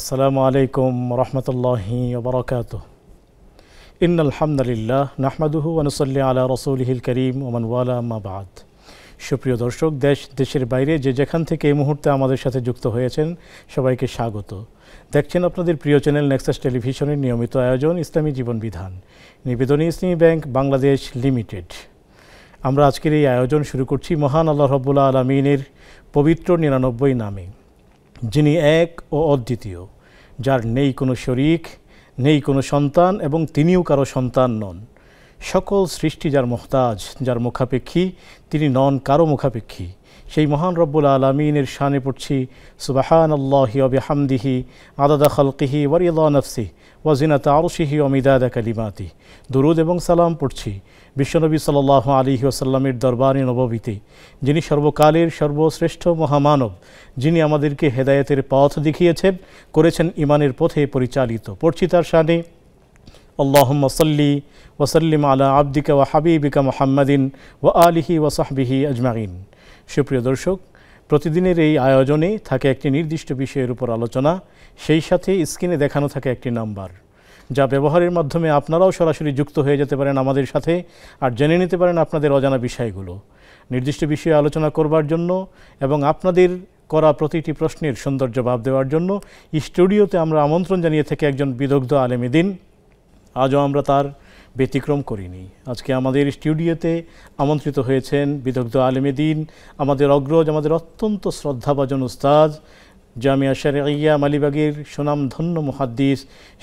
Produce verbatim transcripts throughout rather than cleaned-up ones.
السلام عليكم ورحمة الله وبركاته. إن الحمد لله نحمده ونصلي على رسوله الكريم ومن والاه ما بعد. সুপ্রিয় দর্শক, দেশ দেশের বাইরে যে যেখান থেকে এই মুহূর্তে আমাদের সাথে যুক্ত হয়েছেন সবাইকে স্বাগত। দেখছেন আপনাদের প্রিয় চ্যানেল নেক্সাস টেলিভিশনের নিয়মিত আয়োজন ইসলামী জীবন বিধান, নিবেদনী ইসলামী ব্যাংক বাংলাদেশ লিমিটেড। আমরা আজকের এই আয়োজন শুরু করছি মহান আল্লাহ রাব্বুল আলামিনের পবিত্র নিরানব্বই নামে, যিনি এক ও অদ্বিতীয়, যার নেই কোনো শরিক, নেই কোনো সন্তান এবং তিনিও কারো সন্তান নন। সকল সৃষ্টি যার মোহতাজ, যার মুখাপেক্ষী, তিনি নন কারো মুখাপেক্ষী। সেই মহান রব্বুল আলামিনের শানে পড়ছি সুবহানাল্লাহি ওয়া বিহামদিহি আদাদা খালকিহি ওয়া রিদা নফসিহি ওয়া জিনাতা আরশিহি ওয়া মিদাদা কালিমাতিহি। দুরুদ এবং সালাম পড়ছি বিশ্বনবী সাল্লাল্লাহু আলাইহি ওয়াসাল্লামের দরবারে নববীতে, যিনি সর্বকালের সর্বশ্রেষ্ঠ মহামানব, যিনি আমাদেরকে হেদায়েতের পথ দেখিয়েছেন, করেছেন ইমানের পথে পরিচালিত। পড়ছি তার শানে اللهم صل وسلم على عبدك وحبيبك محمد وآله وصحبه أجمعين. সুপ্রিয় দর্শক, প্রতিদিনের এই আয়োজনে থাকে একটি নির্দিষ্ট বিষয়ের উপর আলোচনা, সেই সাথে স্ক্রিনে দেখানো থাকে একটি নাম্বার, যা ব্যবহারের মাধ্যমে আপনারাও সরাসরি যুক্ত হয়ে যেতে পারেন আমাদের সাথে আর জেনে নিতে পারেন আপনাদের অজানা বিষয়গুলো। নির্দিষ্ট বিষয়ে আলোচনা করবার জন্য এবং আপনাদের করা প্রতিটি প্রশ্নের সুন্দর জবাব দেওয়ার জন্য স্টুডিওতে আমরা আমন্ত্রণ জানিয়ে থেকে একজন বিদগ্ধ আলেম দিন, আজও আমরা তার ব্যতিক্রম করিনি। আজকে আমাদের স্টুডিওতে আমন্ত্রিত হয়েছেন বিদগ্ধ আলেমে দিন, আমাদের অগ্রজ, আমাদের অত্যন্ত শ্রদ্ধাভাজন উস্তাদ, জামিয়া শরঈয়া মালিবাগের সুনামধন্য মুহাদ্দিস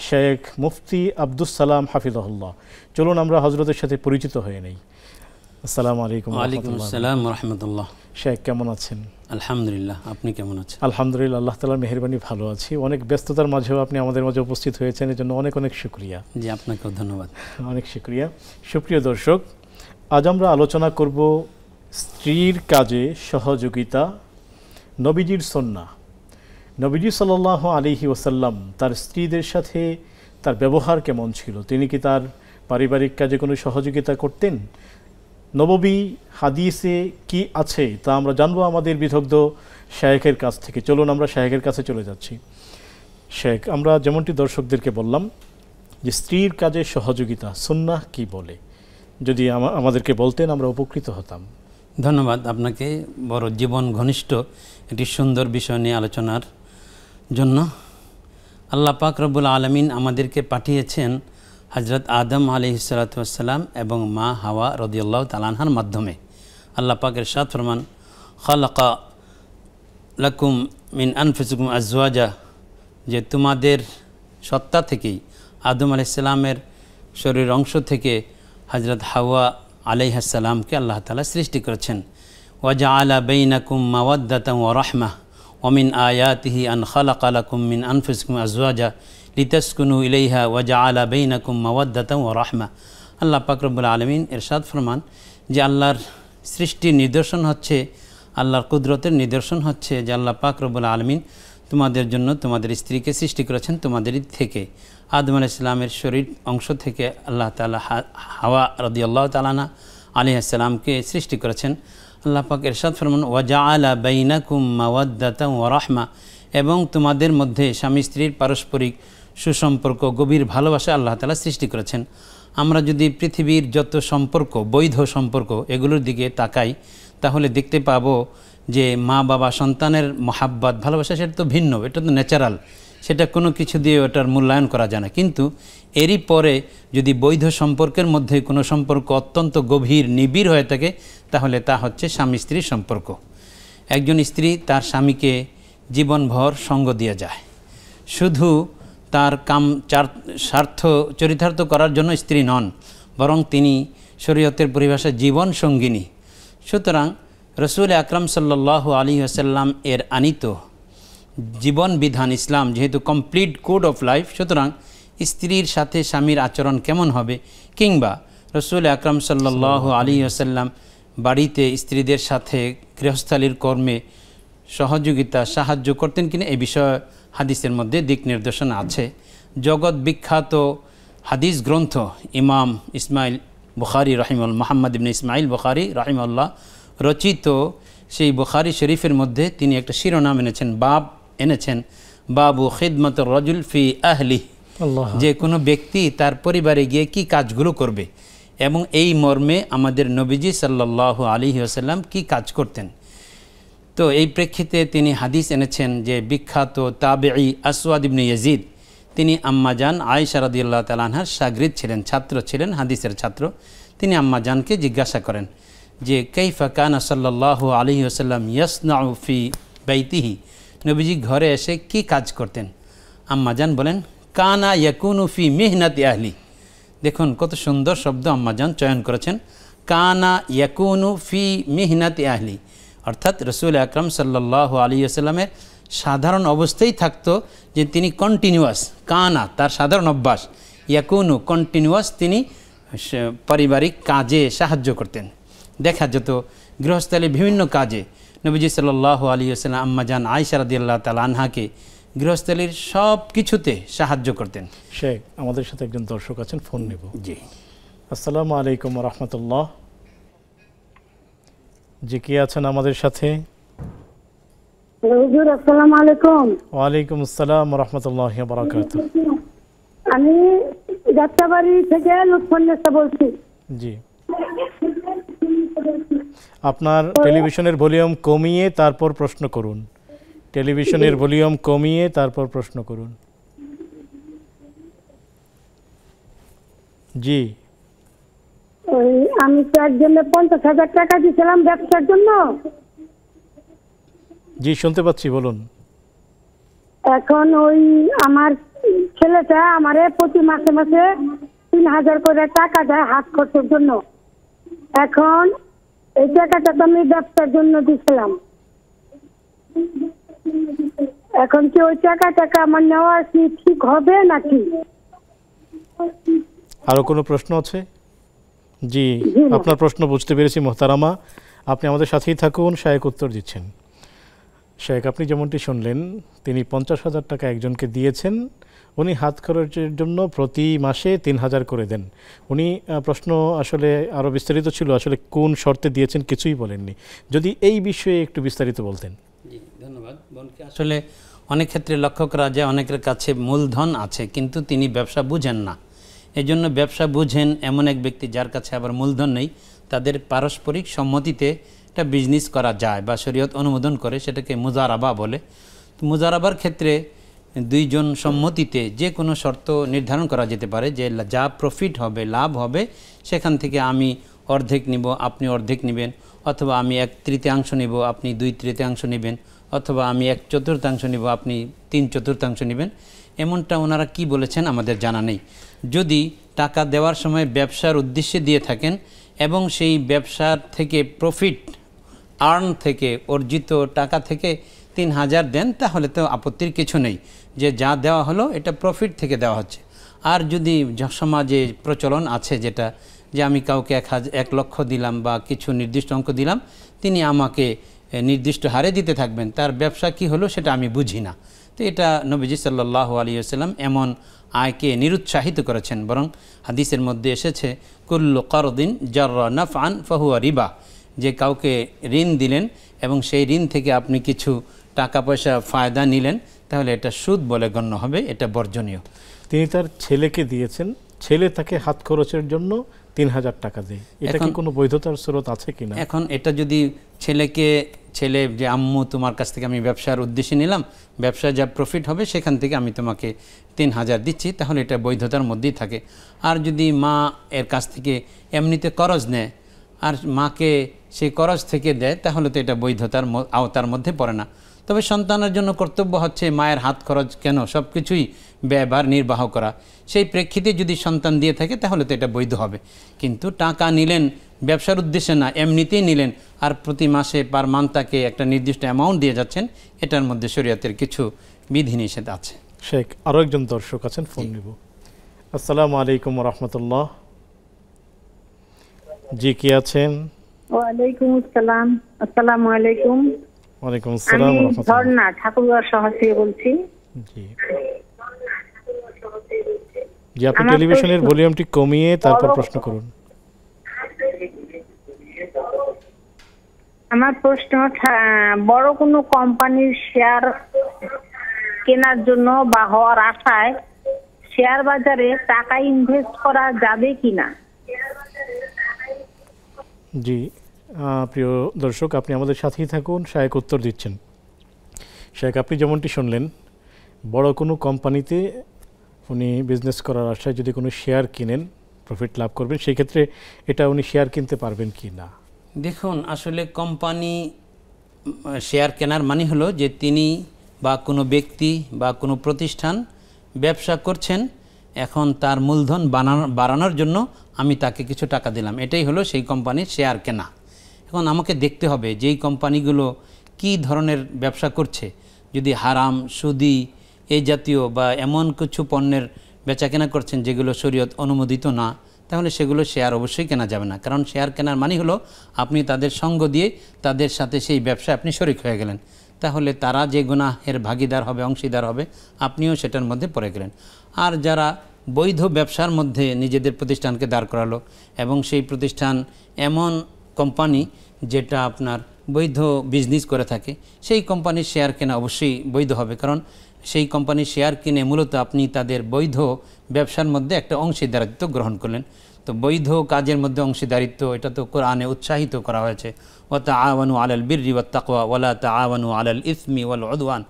শেখ মুফতি আব্দুস সালাম হাফিজাহুল্লাহ। চলুন আমরা হজরতের সাথে পরিচিত হয়ে নেই। আসসালামু আলাইকুম। ওয়ালাইকুম আসসালাম ওয়া রাহমাতুল্লাহ। শেখ, কেমন আছেন? আলহামদুলিল্লাহ, আপনি কেমন আছেন? আলহামদুলিল্লাহ, আল্লাহ তাআলার মেহেরবানি ভালো আছি। অনেক ব্যস্ততার মাঝেও আপনি আমাদের মাঝে উপস্থিত হয়েছেন, এর জন্য অনেক অনেক শুকরিয়া। জি, আপনাকেও ধন্যবাদ, অনেক শুকরিয়া। সুপ্রিয় দর্শক, আজ আমরা আলোচনা করব স্ত্রীর কাজে সহযোগিতা, নবীজির সুন্নাহ। নবীজি সাল্লাল্লাহু আলাইহি ওয়াসাল্লাম তার স্ত্রীদের সাথে তার ব্যবহার কেমন ছিল? তিনি কি তার পারিবারিক কাজে কোনো সহযোগিতা করতেন? নববী হাদিসে কি আছে তা আমরা জানবো আমাদের বিদগ্ধ শায়েখের কাছ থেকে। চলুন আমরা শায়েখের কাছে চলে যাচ্ছি। শায়েখ, আমরা যেমনটি দর্শকদেরকে বললাম যে স্ত্রীর কাজে সহযোগিতা সুন্নাহ কি বলে, যদি আমাদেরকে বলতেন আমরা উপকৃত হতাম। ধন্যবাদ আপনাকে, বড় জীবন ঘনিষ্ঠ একটি সুন্দর বিষয় নিয়ে আলোচনার জন্য। আল্লাহ পাক রব্বুল আলামিন আমাদেরকে পাঠিয়েছেন হজরত আদম আলাইহিস সালাতু ওয়াস সালাম এবং মা হাওয়া রাদিয়াল্লাহু তাআলা আনহার মাধ্যমে। আল্লাহ পাকের ইরশাদ ফরমান, খালাকা লাকুম মিন আনফুসিকুম আজওয়াজা, যে তোমাদের সত্তা থেকেই আদম আলাইহিস সালামের শরীর অংশ থেকে হজরত হাওয়া আলাইহিস সালামকে আল্লাহ তাআলা সৃষ্টি করেছেন। ওয়া জাআলা বাইনাকুম মাওয়াদাতান ওয়া রাহমাহ ওয়া মিন আয়াতিহি আন খালাকা লাকুম মিন আনফুসিকুম আজওয়াজা লিতাসকুনু ইলাইহা ওয়া জাআলা বাইনাকুম মাওয়াদাতান ওয়া রাহমাহ। আল্লাহ পাক রব্বুল আলামিন ইরশাদ ফরমান যে আল্লাহর সৃষ্টির নিদর্শন হচ্ছে, আল্লাহর কুদরতের নিদর্শন হচ্ছে যে আল্লাহ পাক রব্বুল আলামিন তোমাদের জন্য তোমাদের স্ত্রীকে সৃষ্টি করেছেন তোমাদেরই থেকে। আদম আলাইহিস সালামের শরীর অংশ থেকে আল্লাহ তাআলা হাওয়া রাদিয়াল্লাহু তাআলা আলাইহিস সালামকে সৃষ্টি করেছেন। আল্লাহ পাক ইরশাদ ফরমান, ওয়া জাআলা বাইনাকুম মাওয়াদাতান ওয়া রাহমাহ, এবং তোমাদের মধ্যে স্বামী স্ত্রীর পারস্পরিক সুসম্পর্ক, গভীর ভালোবাসা আল্লাহ তাআলা সৃষ্টি করেছেন। আমরা যদি পৃথিবীর যত সম্পর্ক, বৈধ সম্পর্ক, এগুলোর দিকে তাকাই তাহলে দেখতে পাবো যে মা বাবা সন্তানের মহাব্বত, ভালোবাসা সেটা তো ভিন্ন, এটা তো ন্যাচারাল, সেটা কোনো কিছু দিয়ে ওটার মূল্যায়ন করা যায় না। কিন্তু এরই পরে যদি বৈধ সম্পর্কের মধ্যে কোনো সম্পর্ক অত্যন্ত গভীর, নিবিড় হয়ে থাকে তাহলে তা হচ্ছে স্বামী স্ত্রীর সম্পর্ক। একজন স্ত্রী তার স্বামীকে জীবনভর সঙ্গ দিয়ে যায়, শুধু তার কাম চার স্বার্থ চরিতার্থ করার জন্য স্ত্রী নন, বরং তিনি শরীয়তের পরিভাষায় জীবন সঙ্গিনী। সুতরাং রসুল আকরাম সাল্লাল্লাহু আলাইহি ওয়াসাল্লাম এর আনিত জীবন বিধান ইসলাম যেহেতু কমপ্লিট কোড অফ লাইফ, সুতরাং স্ত্রীর সাথে স্বামীর আচরণ কেমন হবে, কিংবা রসুল আকরাম সাল্লাল্লাহু আলাইহি ওয়াসাল্লাম বাড়িতে স্ত্রীদের সাথে গৃহস্থালির কর্মে সহযোগিতা, সাহায্য করতেন কিনা, এ বিষয়ে হাদিসের মধ্যে দিক নির্দেশনা আছে। জগৎ বিখ্যাত হাদিস গ্রন্থ ইমাম ইসমাইল বুখারী রাহিমাল মুহাম্মদ ইবনে ইসমাইল বুখারী রাহিমাল্লাহ রচিত সেই বুখারী শরীফের মধ্যে তিনি একটা শিরোনাম এনেছেন, বাব এনেছেন, बाबू खिदमत रजुल फी आहली जे कोनो व्यक्ति तार परिवारे गिये कि काजगुलो करबे एबं एई मर्मे आमादेर नबीजी सल्लल्लाहु आलैहि वसल्लम कि काज करतेन। तो एई प्रेक्षिते तिनी हादिस एनेछेन जे विख्यात ताबेई असवाद इब्ने यजीद तिनी अम्मा जान आयशा रदियल्लाहु ताआला आनहार शागिर्द छिलेन, छात्र छिलेन, हादिसेर छात्र। तिनी अम्मा जान के जिज्ञासा करेन जे कैफा काना सल्लल्लाहु आलैहि वसल्लम यसनाउ फी बैतिही नबीजी घरे एसे कि काज करतेन। अम्मा जान बोलेन काना यकुनु फी मेहनत आहली। देखुन कत सुंदर शब्द अम्मा जान चयन करेछेन काना यकुनु फी मेहनत आहली अर्थात रसूल अकरम सल्लल्लाहु आलैहि वसल्लमेर साधारण अवस्थाई थाकतो जे तिनी कन्टिन्यूअस काना तार साधारण अभ्यास यकुनु कन्टिन्यूअस तिनी पारिवारिक काजे साहाय्य करतेन। देखा जेतो गृहस्थले विभिन्न काजे नबीजी सल्लल्लाहु आलैहि वसल्लम अम्मा जान आयशा रादियल्लाहु ताआला आनहा के गृहस्थलीर सब किछुते साहाय्य करतेन। शेख आमादेर साथे एकजन दर्शक आछेन फोन नेब। जी अस्सलामु आलैकुम व रहमतुल्लाह। जी के आছেন আমাদের সাথে? হ্যালো হুজুর আসসালামু আলাইকুম। ওয়া আলাইকুম আসসালাম ওয়া রাহমাতুল্লাহি ওয়া বারাকাতুহু। আমি যাত্রাবাড়ি থেকে লুৎফুন্নেসা বলছি। জি আপনার টেলিভিশনের ভলিউম কমিয়ে তারপর প্রশ্ন করুন। টেলিভিশনের ভলিউম কমিয়ে তারপর প্রশ্ন করুন। জি আমি একজনের পঞ্চাশ হাজার টাকা দিয়েছিলাম ব্যবসার জন্য। জি শুনতে পাচ্ছি বলুন। এখন ওই আমার ছেলেটা আমারে প্রতি মাসে মাসে তিন হাজার করে টাকা দেয় হাত খরচের জন্য। এখন এই টাকাটা তো আমি ব্যবসার জন্য দিয়েছিলাম। এখন কি ওই টাকা টাকা আমার নেওয়া কি ঠিক হবে নাকি? আরো কোনো প্রশ্ন আছে? জি আপনার প্রশ্ন বুঝতে পেরেছি মোহতারামা, আপনি আমাদের সাথেই থাকুন। শায়েক উত্তর দিচ্ছেন। শায়েক আপনি যেমনটি শুনলেন তিনি পঞ্চাশ হাজার টাকা একজনকে দিয়েছেন, উনি হাত খরচের জন্য প্রতি মাসে তিন হাজার করে দেন। উনি প্রশ্ন আসলে আরও বিস্তারিত ছিল, আসলে কোন শর্তে দিয়েছেন কিছুই বলেননি, যদি এই বিষয়ে একটু বিস্তারিত বলতেন। জি ধন্যবাদ বোনকে। আসলে অনেক ক্ষেত্রে লক্ষ্য করা যায় অনেকের কাছে মূলধন আছে কিন্তু তিনি ব্যবসা বুঝেন না, এই জন্য ব্যবসা বুঝেন এমন এক ব্যক্তি যার কাছে আবার মূলধন নেই তাদের পারস্পরিক সম্মতিতে একটা বিজনেস করা যায় বা শরীয়ত অনুমোদন করে, সেটাকে মুজারাবা বলে। মুজারাবার ক্ষেত্রে দুইজন সম্মতিতে যে কোনো শর্ত নির্ধারণ করা যেতে পারে যে যা প্রফিট হবে, লাভ হবে, সেখান থেকে আমি অর্ধেক নিব, আপনি অর্ধেক নেবেন, অথবা আমি এক তৃতীয়াংশ নেব, আপনি দুই তৃতীয়াংশ নেবেন, অথবা আমি এক চতুর্থাংশ নেব, আপনি তিন চতুর্থাংশ নেবেন। এমনটা ওনারা কি বলেছেন আমাদের জানা নেই। যদি টাকা দেওয়ার সময় ব্যবসার উদ্দেশ্যে দিয়ে থাকেন এবং সেই ব্যবসার থেকে প্রফিট আর্ন থেকে অর্জিত টাকা থেকে তিন হাজার দেন তাহলে তো আপত্তির কিছু নেই যে যা দেওয়া হলো এটা প্রফিট থেকে দেওয়া হচ্ছে। আর যদি সমাজে প্রচলন আছে যেটা যে আমি কাউকে এক হাজার এক লক্ষ দিলাম বা কিছু নির্দিষ্ট অঙ্ক দিলাম তিনি আমাকে নির্দিষ্ট হারে দিতে থাকবেন, তার ব্যবসা কি হলো সেটা আমি বুঝি না। তো এটা নবীজি সাল্লাল্লাহু আলাইহি ওয়াসাল্লাম এমন আয়কে নিরুৎসাহিত করেছেন। বরং হাদিসের মধ্যে এসেছে কুল্লু কারদিন জাররা নাফআন ফাহুয়া রিবা, যে কাউকে ঋণ দিলেন এবং সেই ঋণ থেকে আপনি কিছু টাকা পয়সা ফায়দা নিলেন তাহলে এটা সুদ বলে গণ্য হবে, এটা বর্জনীয়। তিনি তার ছেলেকে দিয়েছেন, ছেলে তাকে হাত খরচের জন্য তিন হাজার টাকা দেয়, এটা কি কোনো বৈধতার স্রোত আছে কিনা? এখন এটা যদি ছেলেকে ছেলে যে আম্মু তোমার কাছ থেকে আমি ব্যবসার উদ্দেশ্যে নিলাম, ব্যবসায় যা প্রফিট হবে সেখান থেকে আমি তোমাকে তিন হাজার দিচ্ছি, তাহলে এটা বৈধতার মধ্যেই থাকে। আর যদি মা এর কাছ থেকে এমনিতে করজ নেয় আর মাকে সেই করজ থেকে দেয় তাহলে তো এটা বৈধতার আওতার মধ্যে পড়ে না। তবে সন্তানের জন্য কর্তব্য হচ্ছে মায়ের হাত খরচ কেন সব কিছুই ব্যবহার নির্বাহ করা, সেই প্রেক্ষিতে যদি সন্তান দিয়ে থাকে তাহলে তো এটা বৈধ হবে। কিন্তু টাকা নিলেন ব্যবসার উদ্দেশ্যে না, এমনিতেই নিলেন আর প্রতি মাসে পার মান্থ তাকে একটা নির্দিষ্ট অ্যামাউন্ট দিয়ে যাচ্ছেন, এটার মধ্যে শরীয়তের কিছু বিধিনিষেধ আছে। শেখ আরও একজন দর্শক আছেন, ফোন নেব। আসসালামু আলাইকুম রহমতুল্লাহ। জি কে আছেন? ওয়ালাইকুম আসসালাম। আসসালামু আলাইকুম। ওয়ালাইকুম আসসালাম ওয়া রাহমাতুল্লাহ। আমি ঝর্ণা ঠাকুরগাঁও শহর থেকে বলছি। জি জি আপনি টেলিভিশনের ভলিউমটি কমিয়ে তারপর প্রশ্ন করুন। আমার প্রশ্ন বড় কোনো কোম্পানির শেয়ার কেনার জন্য বা হওয়ার আশায় শেয়ার বাজারে টাকা ইনভেস্ট করা যাবে কিনা? জি প্রিয় দর্শক, আপনি আমাদের সাথেই থাকুন। শায়েক উত্তর দিচ্ছেন। শায়েক, আপনি যেমনটি শুনলেন, বড় কোনো কোম্পানিতে উনি বিজনেস করার আশায় যদি কোনো শেয়ার কিনেন, প্রফিট লাভ করবেন, সেই ক্ষেত্রে এটা উনি শেয়ার কিনতে পারবেন কি না? দেখুন, আসলে কোম্পানি শেয়ার কেনার মানে হলো যে তিনি বা কোনো ব্যক্তি বা কোনো প্রতিষ্ঠান ব্যবসা করছেন, এখন তার মূলধন বাড়ানোর জন্য আমি তাকে কিছু টাকা দিলাম, এটাই হলো সেই কোম্পানির শেয়ার কেনা। এখন আমাকে দেখতে হবে যেই কোম্পানিগুলো কি ধরনের ব্যবসা করছে। যদি হারাম, সুদি এই জাতীয় বা এমন কিছু পণ্যের বেচা কেনা করছেন যেগুলো শরীয়ত অনুমোদিত না, তাহলে সেগুলো শেয়ার অবশ্যই কেনা যাবে না। কারণ শেয়ার কেনার মানে হলো আপনি তাদের সঙ্গ দিয়ে তাদের সাথে সেই ব্যবসায় আপনি শরিক হয়ে গেলেন, তাহলে তারা যে গুনাহের ভাগিদার হবে, অংশীদার হবে, আপনিও সেটার মধ্যে পড়ে গেলেন। আর যারা বৈধ ব্যবসার মধ্যে নিজেদের প্রতিষ্ঠানকে দাঁড় করালো এবং সেই প্রতিষ্ঠান এমন কোম্পানি যেটা আপনার বৈধ বিজনেস করে থাকে, সেই কোম্পানির শেয়ার কেনা অবশ্যই বৈধ হবে। কারণ সেই কোম্পানির শেয়ার কিনে মূলত আপনি তাদের বৈধ ব্যবসার মধ্যে একটা অংশীদারিত্ব গ্রহণ করলেন। তো বৈধ কাজের মধ্যে অংশীদারিত্ব, এটা তো কোরআনে উৎসাহিত করা হয়েছে, ওয়া তাআওয়ানু আলাল বিররি ওয়াত তাকওয়া ওয়া লা তাআওয়ানু আলাল ইসমি ওয়াল উদওয়ান,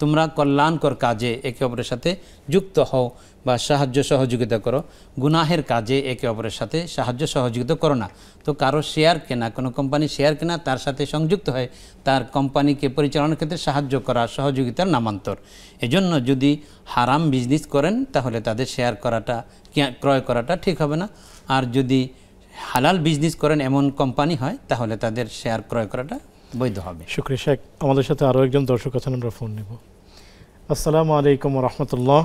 তোমরা কল্যাণকর কাজে একে অপরের সাথে যুক্ত হও বা সাহায্য সহযোগিতা করো, গুনাহের কাজে একে অপরের সাথে সাহায্য সহযোগিতা করো না। তো কারো শেয়ার কেনা, কোনো কোম্পানি শেয়ার কেনা তার সাথে সংযুক্ত হয় তার কোম্পানিকে পরিচালনার ক্ষেত্রে সাহায্য করা, সহযোগিতার নামান্তর। এজন্য যদি হারাম বিজনেস করেন তাহলে তাদের শেয়ার করাটা, ক্রয় করাটা ঠিক হবে না। আর যদি হালাল বিজনেস করেন, এমন কোম্পানি হয়, তাহলে তাদের শেয়ার ক্রয় করাটা বৈধ হবে। শুকরিয়া শায়েক। আমাদের সাথে আরও একজন দর্শক আছেন, আমরা ফোন নেব। আসসালামু আলাইকুম ওয়া রাহমাতুল্লাহ।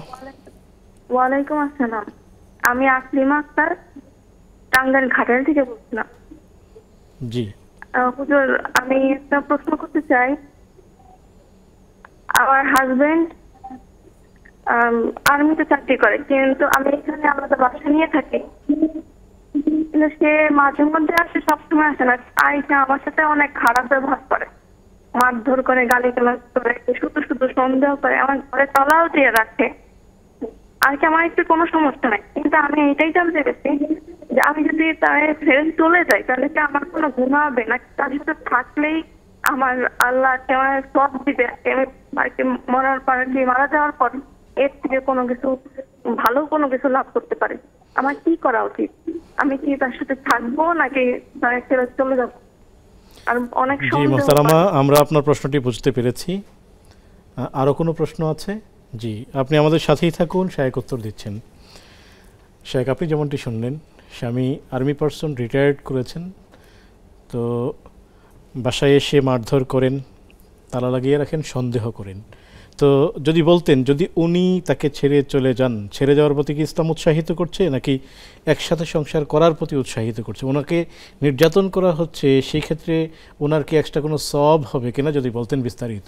ওয়া আলাইকুম আসসালাম। আমি আসলিমা আক্তার, টাঙ্গাইল ঘাটাল থেকে বলছিলাম। জি হুজুর, আমি একটা প্রশ্ন করতে চাই। আমার হাজবেন্ড আর্মিতে চাকরি করে, কিন্তু আমি এখানে আলাদা বাসা নিয়ে থাকি। সে মাঝে মধ্যে আসে, সবসময় আসে না। আইসা আমার সাথে অনেক খারাপ ব্যবহার করে, মারধর করে, গালি গালাজ করে, শুধু শুধু সন্দেহ করে, আমার ঘরে তলাও দিয়ে রাখে। আর কি আমার একটু কোনো সমস্যা নাই, কিন্তু আমি এটাই জানতে পেরেছি যে আমি যদি তার ফেরত চলে যাই তাহলে কি আমার কোনো গুনাহ হবে না? তার সাথে থাকলেই আমার আল্লাহ আমার সব দিবে, আর কি মরার পর, মারা যাওয়ার পর এর থেকে কোনো কিছু ভালো কোনো কিছু লাভ করতে পারি। আমার কি করা উচিত? আমি কি তার সাথে থাকবো নাকি তার ফেরত চলে যাবো? আর অনেক মোহতারামা, আমরা আপনার প্রশ্নটি বুঝতে পেরেছি। আরো কোনো প্রশ্ন আছে? জি, আপনি আমাদের সাথেই থাকুন। শায়েক উত্তর দিচ্ছেন। শায়েক, আপনি যেমনটি শুনলেন, স্বামী আর্মি পার্সন, রিটায়ার্ড করেছেন, তো বাসায় এসে মারধর করেন, তালা লাগিয়ে রাখেন, সন্দেহ করেন। তো যদি বলতেন, যদি উনি তাকে ছেড়ে চলে যান, ছেড়ে যাওয়ার প্রতি কি ইসলাম উৎসাহিত করছে নাকি একসাথে সংসার করার প্রতি উৎসাহিত করছে? ওনাকে নির্যাতন করা হচ্ছে, সেই ক্ষেত্রে ওনার কি একটা কোনো সওয়াব হবে কিনা, যদি বলতেন বিস্তারিত।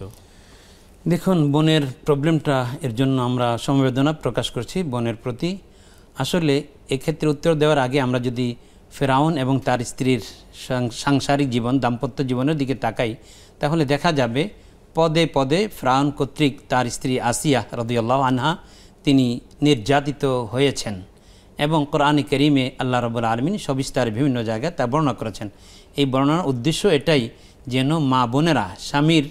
দেখুন, বোনের প্রবলেমটা, এর জন্য আমরা সমবেদনা প্রকাশ করছি বোনের প্রতি। আসলে এক্ষেত্রে উত্তর দেওয়ার আগে আমরা যদি ফেরাউন এবং তার স্ত্রীর সাংসারিক জীবন, দাম্পত্য জীবনের দিকে তাকাই, তাহলে দেখা যাবে পদে পদে ফেরাউন কর্তৃক তার স্ত্রী আসিয়া রাদিয়াল্লাহু আনহা তিনি নির্যাতিত হয়েছেন, এবং কোরআনে কারীমে আল্লাহ রাব্বুল আলামিন সবিস্তারে বিভিন্ন জায়গায় তা বর্ণনা করেছেন। এই বর্ণনার উদ্দেশ্য এটাই যেন মা বোনেরা স্বামীর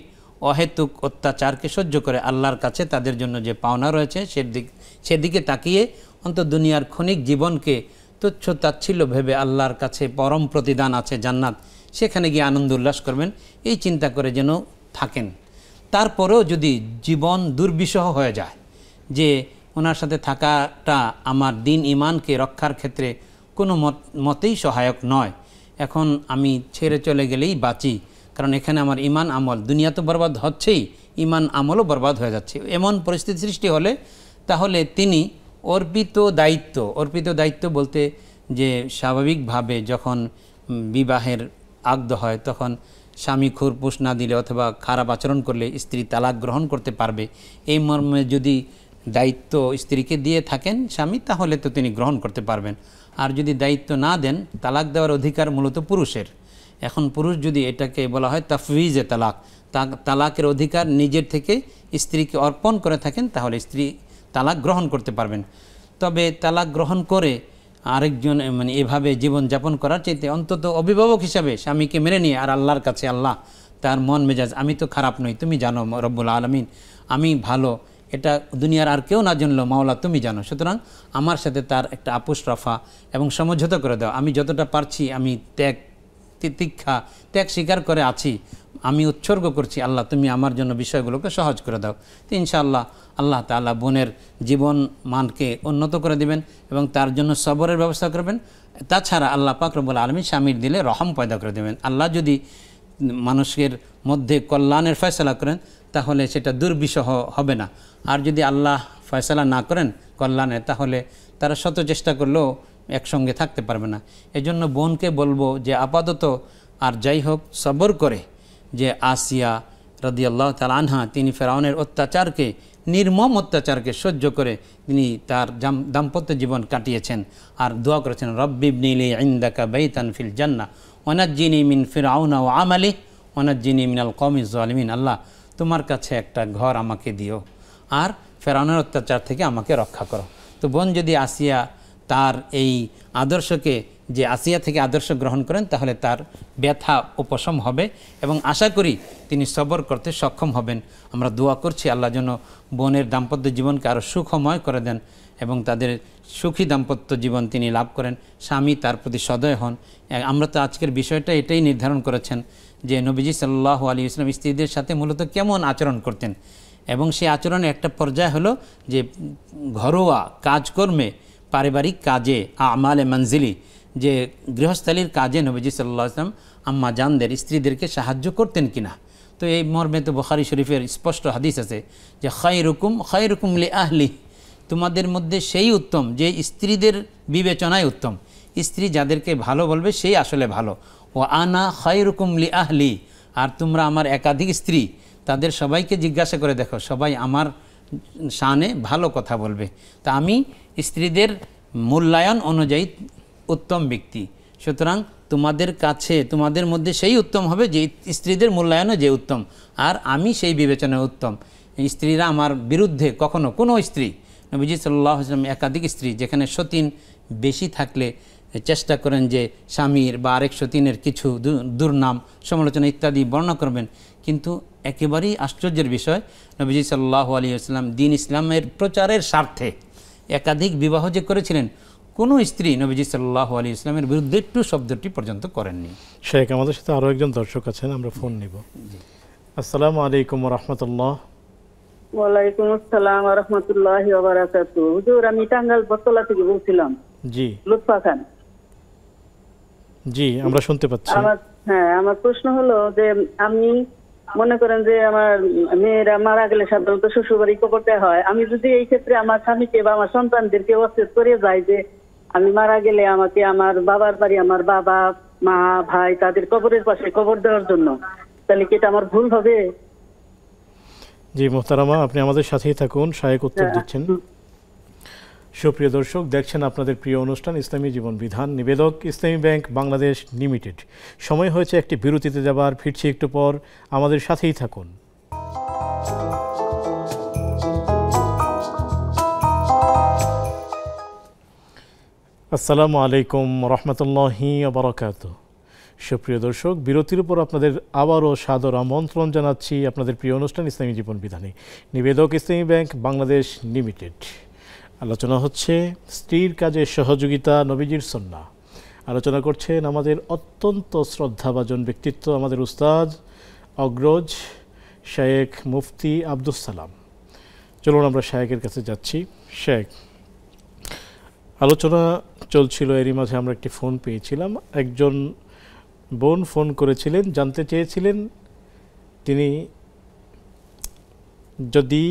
অহেতুক অত্যাচারকে সহ্য করে আল্লাহর কাছে তাদের জন্য যে পাওনা রয়েছে সেদিক সেদিকে তাকিয়ে অন্তত দুনিয়ার ক্ষণিক জীবনকে তুচ্ছ তাচ্ছিল্য ভেবে আল্লাহর কাছে পরম প্রতিদান আছে জান্নাত, সেখানে গিয়ে আনন্দ উল্লাস করবেন, এই চিন্তা করে যেন থাকেন। তারপরেও যদি জীবন দুর্বিষহ হয়ে যায়, যে ওনার সাথে থাকাটা আমার দিন ইমানকে রক্ষার ক্ষেত্রে কোনো মতেই সহায়ক নয়, এখন আমি ছেড়ে চলে গেলেই বাঁচি, কারণ এখানে আমার ইমান আমল, দুনিয়া তো বরবাদ হচ্ছেই, ইমান আমলও বরবাদ হয়ে যাচ্ছে, এমন পরিস্থিতি সৃষ্টি হলে তাহলে তিনি অর্পিত দায়িত্ব, অর্পিত দায়িত্ব বলতে যে স্বাভাবিকভাবে যখন বিবাহের আগ্দ হয় তখন স্বামী খুরপোশ না দিলে অথবা খারাপ আচরণ করলে স্ত্রী তালাক গ্রহণ করতে পারবে, এই মর্মে যদি দায়িত্ব স্ত্রীকে দিয়ে থাকেন স্বামী, তাহলে তো তিনি গ্রহণ করতে পারবেন। আর যদি দায়িত্ব না দেন, তালাক দেওয়ার অধিকার মূলত পুরুষের, এখন পুরুষ যদি এটাকে বলা হয় তাফওয়িজে তালাক, তালাকের অধিকার নিজের থেকে স্ত্রীকে অর্পণ করে থাকেন, তাহলে স্ত্রী তালাক গ্রহণ করতে পারবেন। তবে তালাক গ্রহণ করে আরেকজন মানে এভাবে জীবনযাপন করার চাইতে অন্তত অভিভাবক হিসাবে স্বামীকে মেনে নিয়ে আর আল্লাহর কাছে, আল্লাহ তার মন মেজাজ আমি তো খারাপ নই, তুমি জানো রব্বুল আলামিন, আমি ভালো, এটা দুনিয়ার আর কেউ না জানলেও মাওলা তুমি জানো, সুতরাং আমার সাথে তার একটা আপোষ রফা এবং সমঝোতা করে দাও, আমি যতটা পারছি আমি ত্যাগ তিতিক্ষা ত্যাগ স্বীকার করে আছি, আমি উৎসর্গ করছি, আল্লাহ তুমি আমার জন্য বিষয়গুলোকে সহজ করে দাও। তো ইনশাআল্লাহ আল্লাহ তাআলা বোনের জীবন মানকে উন্নত করে দেবেন এবং তার জন্য সবরের ব্যবস্থা করবেন। তাছাড়া আল্লাহ পাক রব্বুল আলামিন স্বামীর দিলে রহম পয়দা করে দেবেন। আল্লাহ যদি মানুষের মধ্যে কল্যাণের ফয়সালা করেন তাহলে সেটা দুর্বিষহ হবে না, আর যদি আল্লাহ ফয়সালা না করেন কল্যাণে তাহলে তারা শত চেষ্টা করলেও একসঙ্গে থাকতে পারবে না। এজন্য বোনকে বলবো যে আপাতত আর যাই হোক সবর করে, যে আসিয়া রাদিয়াল্লাহু তাআলা আনহা তিনি ফেরাউনের অত্যাচারকে, নির্মম অত্যাচারকে সহ্য করে তিনি তার দাম্পত্য জীবন কাটিয়েছেন আর দোয়া করেছেন রব্বি ইবনি লি ইনদাকা বাইতান ফিল জান্নাহ ওয়ানাজ্জিনি মিন ফিরআউনা ওয়া আমালিহি ওয়ানাজ্জিনি মিনাল কওমিজ জালিমিন, আল্লাহ তোমার কাছে একটা ঘর আমাকে দিও আর ফেরাউনের অত্যাচার থেকে আমাকে রক্ষা করো। তো বোন যদি আসিয়া তার এই আদর্শকে, যে আসিয়া থেকে আদর্শ গ্রহণ করেন তাহলে তার ব্যথা উপশম হবে এবং আশা করি তিনি সবর করতে সক্ষম হবেন। আমরা দোয়া করছি আল্লাহ যেন বোনের দাম্পত্য জীবনকে আরও সুখময় করে দেন এবং তাদের সুখী দাম্পত্য জীবন তিনি লাভ করেন, স্বামী তার প্রতি সদয় হন। আমরা তো আজকের বিষয়টা এটাই নির্ধারণ করেছেন যে নবীজি সাল্লাল্লাহু আলাইহি ওয়াসাল্লাম স্ত্রীদের সাথে মূলত কেমন আচরণ করতেন, এবং সেই আচরণের একটা পর্যায় হলো যে ঘরোয়া কাজকর্মে, পারিবারিক কাজে, আমালে মঞ্জিলি, যে গৃহস্থালির কাজে নবীজি সাল্লাল্লাহু আলাইহি ওয়াসাল্লাম আম্মা জানদের স্ত্রীদেরকে সাহায্য করতেন কিনা। তো এই মর্মে তো বুখারী শরীফের স্পষ্ট হাদিস আছে যে খায়রুকুম খায়রুকুম লি আহলি, তোমাদের মধ্যে সেই উত্তম যে স্ত্রীদের বিবেচনায় উত্তম, স্ত্রী যাদেরকে ভালো বলবে সেই আসলে ভালো। ও আনা খায়রুকুম লি আহলি, আর তোমরা আমার একাধিক স্ত্রী, তাদের সবাইকে জিজ্ঞাসা করে দেখো সবাই আমার শানে ভালো কথা বলবে, তা আমি স্ত্রীদের মূল্যায়ন অনুযায়ী উত্তম ব্যক্তি, সুতরাং তোমাদের কাছে তোমাদের মধ্যে সেই উত্তম হবে যে স্ত্রীদের মূল্যায়নও যে উত্তম, আর আমি সেই বিবেচনায় উত্তম। স্ত্রীরা আমার বিরুদ্ধে কখনো কোনো স্ত্রী, নবীজি সাল্লাল্লাহু আলাইহি ওয়াসাল্লাম একাধিক স্ত্রী, যেখানে সতীন বেশি থাকলে চেষ্টা করেন যে স্বামীর বা আরেক সতীনের কিছু দুর্নাম সমালোচনা ইত্যাদি বর্ণনা করবেন, কিন্তু একেবারেই আশ্চর্যের বিষয় নবীজি সাল্লাল্লাহু আলাইহি ওয়াসাল্লাম দ্বীন ইসলামের প্রচারের স্বার্থে একাধিক বিবাহ যে করেছিলেন কোনো স্ত্রী নবীজি সাল্লাল্লাহু আলাইহি ওয়াসাল্লামের বিরুদ্ধে একটু শব্দটি পর্যন্ত করেননি। শেখ আমাদের সাথে আরও একজন দর্শক আছেন, আমরা ফোন নিব। আসসালামু আলাইকুম রহমতুল্লাহ। ওয়ালাইকুম আসসালাম ওয়া রাহমাতুল্লাহি ওয়া বারাকাতুহু। হুজুর আমি টাঙ্গাইল বটতলা থেকে বলছিলাম। জি লুৎফা খান। জি আমরা শুনতে পাচ্ছি। আমার হ্যাঁ আমার প্রশ্ন হলো যে আমি মনে করেন যে আমার মেয়েরা মারা গেলে সাধারণত শ্বশুরবাড়ি করতে হয়, আমি যদি এই ক্ষেত্রে আমার স্বামীকে বা আমার সন্তানদেরকে অবস্থিত করে যাই যে আমি মারা গেলে আমাকে আমার বাবার বাড়ি, আমার বাবা মা ভাই তাদের কবরের পাশে কবর দেওয়ার জন্য, তাহলে কি এটা আমার ভুল হবে? জি মোহতারামা আপনি আমাদের সাথেই থাকুন, শায়েক উত্তর দিচ্ছেন। সুপ্রিয় দর্শক দেখছেন আপনাদের প্রিয় অনুষ্ঠান ইসলামী জীবন বিধান, নিবেদক ইসলামী ব্যাংক বাংলাদেশ লিমিটেড। সময় হয়েছে একটি বিরতিতে যাবার, ফিরছি একটু পর, আমাদের সাথেই থাকুন। আসসালামু আলাইকুম রহমতুল্লাহি ওয়া বারাকাতুহু। সুপ্রিয় দর্শক বিরতির উপর আপনাদের আবারও সাদর আমন্ত্রণ জানাচ্ছি আপনাদের প্রিয় অনুষ্ঠান ইসলামী জীবন বিধানে, নিবেদক ইসলামী ব্যাংক বাংলাদেশ লিমিটেড। আলোচনা হচ্ছে স্ত্রীর কাজে সহযোগিতা, নবীজির সুন্নাহ। আলোচনা করছেন আমাদের অত্যন্ত শ্রদ্ধাভাজন ব্যক্তিত্ব, আমাদের উস্তাদ অগ্রজ শায়েখ মুফতি আব্দুস সালাম। চলুন আমরা শায়েখের কাছে যাচ্ছি। শায়েখ আলোচনা চলছিল, এরই মাঝে আমরা একটি ফোন পেয়েছিলাম, একজন বোন ফোন করেছিলেন, জানতে চেয়েছিলেন তিনি যদি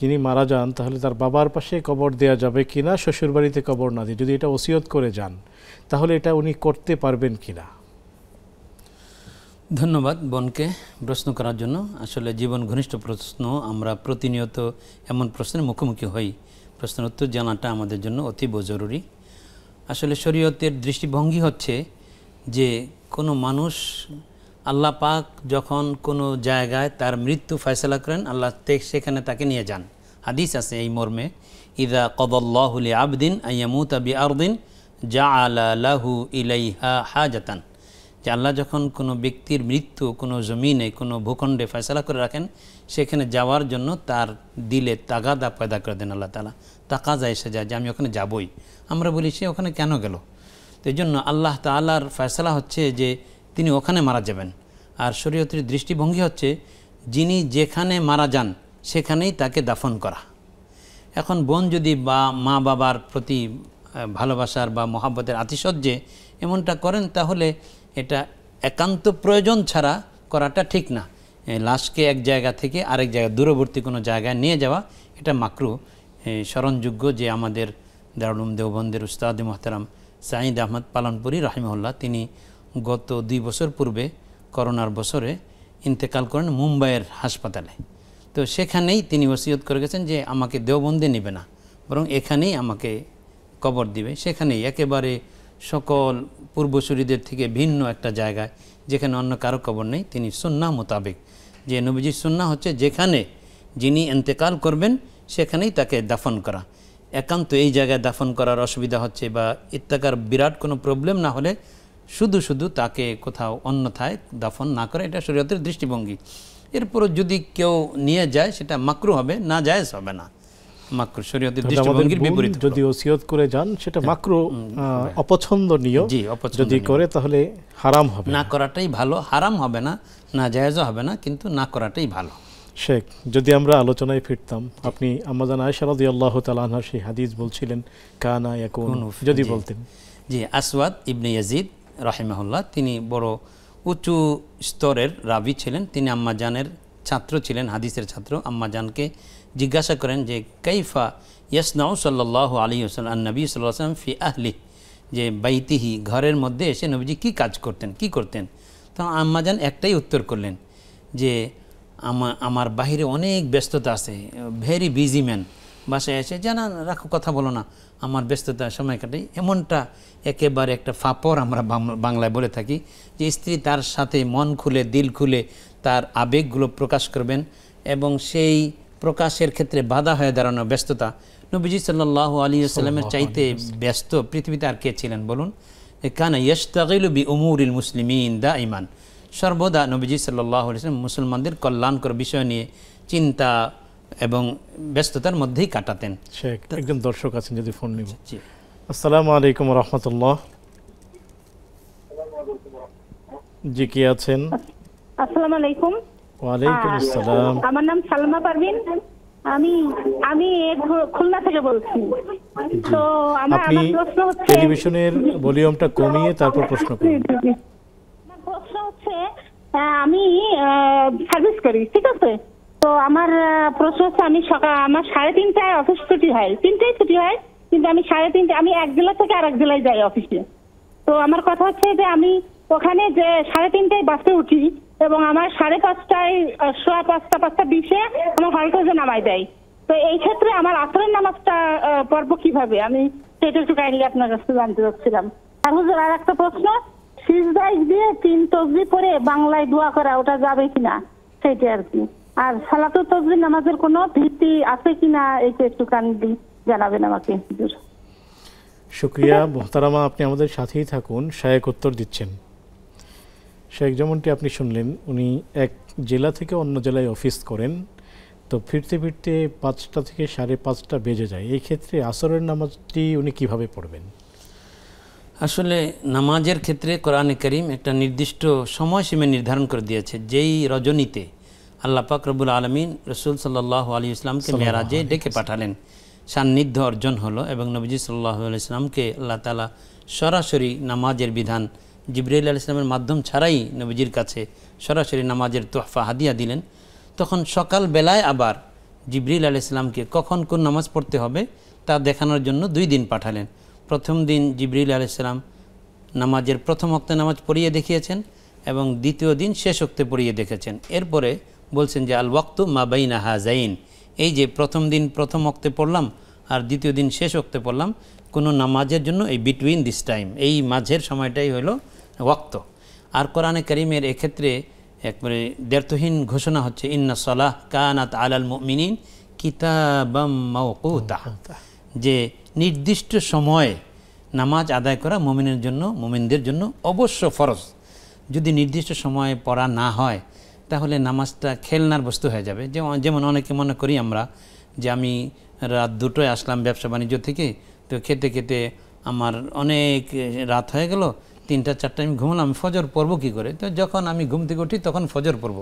যিনি মারা যান তাহলে তার বাবার পাশে কবর দেয়া যাবে কিনা, শ্বশুরবাড়িতে কবর না দিয়ে, যদি এটা ওসিয়ত করে যান তাহলে এটা উনি করতে পারবেন কিনা। ধন্যবাদ বোনকে প্রশ্ন করার জন্য। আসলে জীবন ঘনিষ্ঠ প্রশ্ন, আমরা প্রতিনিয়ত এমন প্রশ্নের মুখোমুখি হই, প্রশ্নের উত্তর জানাটা আমাদের জন্য অতীব জরুরি। আসলে শরীয়তের দৃষ্টিভঙ্গি হচ্ছে जे कोनो मानुष अल्लाह पाक जखन कोनो जायगाय तार मृत्यु फैसला करें अल्लाह तेक सेखाने ताके निये जान। हादिस आछे एई मर्मे इजा कदाल्लाहु लि आबदिन आन यामूता बि आरदिन जआला लाहु इलैहा हाजातान, जे आल्लाह जखन कोनो व्यक्तिर मृत्यु कोनो जमीने कोनो भूखंडे फैसला करे राखें सेखाने जावार जन्य तार दिले तागादा पैदा करे देन आल्लाह ताआला, ताकाजा एसे जाय जे आमि ओखाने जाबोई। आमरा बोली से ओखाने केन गेल? तो एजন্য আল্লাহ তাআলার ফয়সালা হচ্ছে যে তিনি ওখানে মারা যাবেন। আর শরীয়তের দৃষ্টিভঙ্গি হচ্ছে যিনি যেখানে মারা যান সেখানেই তাকে দাফন করা। এখন বোন যদি বা মা বাবার প্রতি ভালোবাসার বা মহব্বতের আতিশয্যে এমনটা করেন তাহলে এটা একান্ত প্রয়োজন ছাড়া করাটা ঠিক না। লাশকে এক জায়গা থেকে আরেক জায়গা দূরবর্তী কোনো জায়গায় নিয়ে যাওয়া এটা মাকরুহ। স্মরণযোগ্য যে আমাদের দারুলুম দেওবন্দের উস্তাদ মোহতারাম সাঈদ আহমদ পালনপুরি রাহিমাহুল্লাহ তিনি গত দুই বছর পূর্বে করোনার বছরে ইন্তেকাল করেন মুম্বাইয়ের হাসপাতালে। তো সেখানেই তিনি ওসিয়ত করে গেছেন যে আমাকে দেওবন্দে নেবে না, বরং এখানেই আমাকে কবর দিবে, সেখানেই একেবারে সকল পূর্বসূরিদের থেকে ভিন্ন একটা জায়গায় যেখানে অন্য কারো কবর নেই। তিনি সুন্নাহ মোতাবেক যে নবীজির সুন্নাহ হচ্ছে যেখানে যিনি ইন্তেকাল করবেন সেখানেই তাকে দাফন করা। একান্ত এই জায়গায় দাফন করার অসুবিধা হচ্ছে বা ইত্যাকার বিরাট কোনো প্রবলেম না হলে শুধু শুধু তাকে কোথাও অন্যথায় দাফন না করে, এটা শরীয়তের দৃষ্টিভঙ্গি। এরপরও যদি কেউ নিয়ে যায় সেটা মাকরুহ হবে, না জায়েজ হবে না। মাকরুহ শরীয়তের দৃষ্টিভঙ্গির বিপরীত। যদি ওসিয়ত করে যান সেটা মাকরুহ, অপছন্দনীয়, যদি করে তাহলে হারাম হবে, না করাটাই ভালো। হারাম হবে না, না জায়েজও হবে না, কিন্তু না করাটাই ভালো। শেখ, যদি আমরা আলোচনায় ফিরতাম, আপনি আম্মাজান আয়েশা রাদিয়াল্লাহু তাআলা আনহা সেই হাদিস বলছিলেন কানা ইয়াকুনু, যদি বলতেন। জি, আসওয়াদ ইবনে ইয়াজিদ রাহিমাহুল্লাহ তিনি বড় উঁচু স্তরের রাবি ছিলেন, তিনি আম্মাজানের ছাত্র ছিলেন, হাদিসের ছাত্র। আম্মাজানকে জিজ্ঞাসা করেন যে কাইফা ইয়াসনাউ সাল্লাল্লাহু আলাইহি ওয়াসাল্লাম আন-নবী সাল্লাল্লাহু আলাইহি ওয়াসাল্লাম ফি আহলি, যে বাইতিহি ঘরের মধ্যে এসে নবীজি কি কাজ করতেন, কি করতেন? তো আম্মাজান একটাই উত্তর করলেন যে আমার আমার বাহিরে অনেক ব্যস্ততা আছে, ভেরি বিজি ম্যান, বাসায় এসে জানা রাখো, কথা বলো না, আমার ব্যস্ততা সময় কাটাই। এমনটা একেবারে একটা ফাপড় আমরা বাংলায় বলে থাকি যে স্ত্রী তার সাথে মন খুলে দিল খুলে তার আবেগগুলো প্রকাশ করবেন এবং সেই প্রকাশের ক্ষেত্রে বাধা হয়ে দাঁড়ানো ব্যস্ততা। নবীজি সাল্লাল্লাহু আলাইহি ওয়াসাল্লামের চাইতে ব্যস্ত পৃথিবীতে আর কে ছিলেন বলুন? কানা ইশতাগিলু বিউমুরিল মুসলিমিন দাইমান, সর্বদা নবীজি সাল্লাল্লাহু আলাইহি ওয়াসাল্লাম মুসলমানদের কল্যাণকর বিষয় নিয়ে চিন্তা এবং ব্যস্ততার মধ্যেই কাটাতেন। একজন দর্শক আছেন, যদি ফোন নেব। আসসালামু আলাইকুম ওয়া রাহমাতুল্লাহ। জি, কি আছেন? আসসালামু আলাইকুম। ওয়া আলাইকুম আসসালাম। আমার নাম সালমা পারভিন, আমি আমি খুলনা থেকে বলছি। তো আমার আমার প্রশ্ন হচ্ছে টেলিভিশনের ভলিউমটা কমিয়ে তারপর প্রশ্ন করুন। প্রশ্ন হচ্ছে আমি সার্ভিস করি, ঠিক আছে? তো আমার প্রশ্ন হচ্ছে আমি সকাল আমার সাড়ে তিনটায় অফিস ছুটি হয়, তিনটায় ছুটি হয়, কিন্তু আমি সাড়ে তিনটা আমি এক জেলা থেকে আরেক জেলায় যাই অফিসে। তো আমার কথা হচ্ছে যে আমি ওখানে যে সাড়ে তিনটায় বাসে উঠি এবং আমার সাড়ে পাঁচটায় সোয়া পাঁচটা পাঁচটা বিশে আমার হলকোজে নামাই দেয়। তো এই ক্ষেত্রে আমার আসরের নামাজটা পড়বো কিভাবে, আমি সেটা একটু কাইন্ডলি আপনার কাছে জানতে চাচ্ছিলাম। আর হুজুর আর একটা প্রশ্ন, সিজদায় দিয়ে তিন তাসবিহ পড়ে বাংলায় দোয়া করা ওটা যাবে কিনা সেটা আর কি, আর সালাতুত তাসবিহ নামাজের কোনো ভিত্তি আছে কিনা এটা একটু কাইন্ডলি জানাবেন আমাকে। শুকরিয়া মোহতারামা, আপনি আমাদের সাথেই থাকুন। শায়েখ উত্তর দিচ্ছেন। শায়েখ, যেমনটি আপনি শুনলেন উনি এক জেলা থেকে অন্য জেলায় অফিস করেন, তো ফিরতে ফিরতে পাঁচটা থেকে সাড়ে পাঁচটা বেজে যায়। এই ক্ষেত্রে আসরের নামাজটি উনি কিভাবে পড়বেন? আসলে নামাজের ক্ষেত্রে কোরআনে কারীম একটা নির্দিষ্ট সময়সীমা নির্ধারণ করে দিয়েছে। যেই রজনীতে আল্লাহ পাক রব্বুল আলামিন রাসূল সাল্লাল্লাহু আলাইহি ওয়াসাল্লামকে মেরাজে ডেকে পাঠালেন, সান্নিধ্য অর্জন হলো এবং নবীজি সাল্লাল্লাহু আলাইহি ওয়াসাল্লামকে আল্লাহ তাআলা সরাসরি নামাজের বিধান জিবরাইল আলাইহিস সালামের মাধ্যম ছাড়াই নবীজির কাছে সরাসরি নামাজের তোহফা হাদিয়া দিলেন। তখন সকাল বেলায় আবার জিবরাইল আলাইহিস সালামকে কখন কোন নামাজ পড়তে হবে তা দেখানোর জন্য দুই দিন পাঠালেন। প্রথম দিন জিবরাইল আলাইহিস সালাম নামাজের প্রথম ওয়াক্তে নামাজ পড়িয়ে দেখিয়েছেন এবং দ্বিতীয় দিন শেষ ওয়াক্তে পড়িয়ে দেখেছেন। এরপরে বলছেন যে আল ওয়াক্তু মা বাইনা হাযাইন, এই যে প্রথম দিন প্রথম ওয়াক্তে পড়লাম আর দ্বিতীয় দিন শেষ ওয়াক্তে পড়লাম, কোনো নামাজের জন্য এই বিটুইন দিস টাইম, এই মাঝের সময়টাই হলো ওয়াক্ত। আর কোরআনে কারিমের এক্ষেত্রে একবারে দ্ব্যর্থহীন ঘোষণা হচ্ছে ইন্না সালাহ কানাত আলাল মুমিনিন কিতাবাম মাওকুতা, যে নির্দিষ্ট সময়ে নামাজ আদায় করা মুমিনের জন্য মুমিনদের জন্য অবশ্য ফরজ। যদি নির্দিষ্ট সময়ে পড়া না হয় তাহলে নামাজটা খেলনার বস্তু হয়ে যাবে। যেমন যেমন অনেকে মনে করি আমরা যে আমি রাত দুটোয় আসলাম ব্যবসা বাণিজ্য থেকে, তো খেতে খেতে আমার অনেক রাত হয়ে গেল, তিনটা চারটা আমি ঘুমলাম, ফজর পড়ব কী করে? তো যখন আমি ঘুম থেকে উঠি তখন ফজর পড়ব,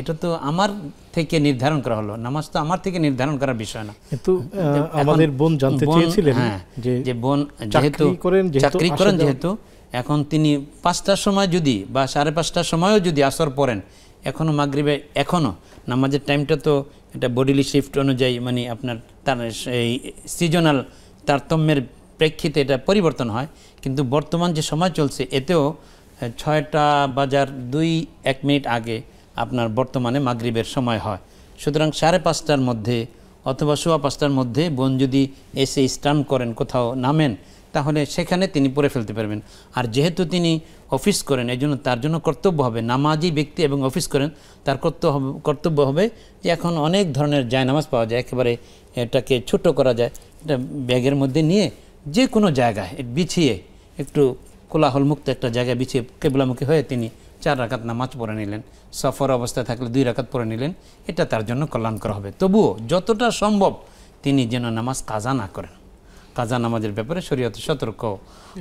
এটা তো আমার থেকে নির্ধারণ করা হলো, নামাজ তো আমার থেকে নির্ধারণ করার বিষয় না। কিন্তু আমাদের বোন জানতে চেয়েছিলেন যে বোন যেহেতু চাকরি করেন, যেহেতু এখন তিনি পাঁচটার সময় যদি বা সাড়ে পাঁচটার সময়ও যদি আসর পড়েন, এখনও মাগরিবে এখনও নামাজের টাইমটা তো এটা বডিলি শিফট অনুযায়ী মানে আপনার তার এই সিজনাল তারতম্যের প্রেক্ষিতে এটা পরিবর্তন হয়। কিন্তু বর্তমান যে সময় চলছে এতেও ছয়টা বাজার দুই এক মিনিট আগে আপনার বর্তমানে মাগরিবের সময় হয়। সুতরাং সাড়ে পাঁচটার মধ্যে অথবা সোয়া পাঁচটার মধ্যে বোন যদি এসে স্টান করেন, কোথাও নামেন, তাহলে সেখানে তিনি পড়ে ফেলতে পারবেন। আর যেহেতু তিনি অফিস করেন, এই জন্য তার জন্য কর্তব্য হবে, নামাজি ব্যক্তি এবং অফিস করেন, তার কর্তব্য কর্তব্য হবে যে এখন অনেক ধরনের যায় নামাজ পাওয়া যায়, একেবারে এটাকে ছোট করা যায়, এটা ব্যাগের মধ্যে নিয়ে যে কোনো জায়গায় বিছিয়ে একটু কোলাহলমুক্ত একটা জায়গায় বিছিয়ে কেবলামুখী হয়ে তিনি চার রাকাত নামাজ পড়ে নিলেন, সফর অবস্থায় থাকলে দুই রাকাত পড়ে নিলেন, এটা তার জন্য কল্যাণকর হবে। তবুও যতটা সম্ভব তিনি যেন নামাজ কাজা না করেন, কাজা নামাজের ব্যাপারে শরীয়তে সতর্ক।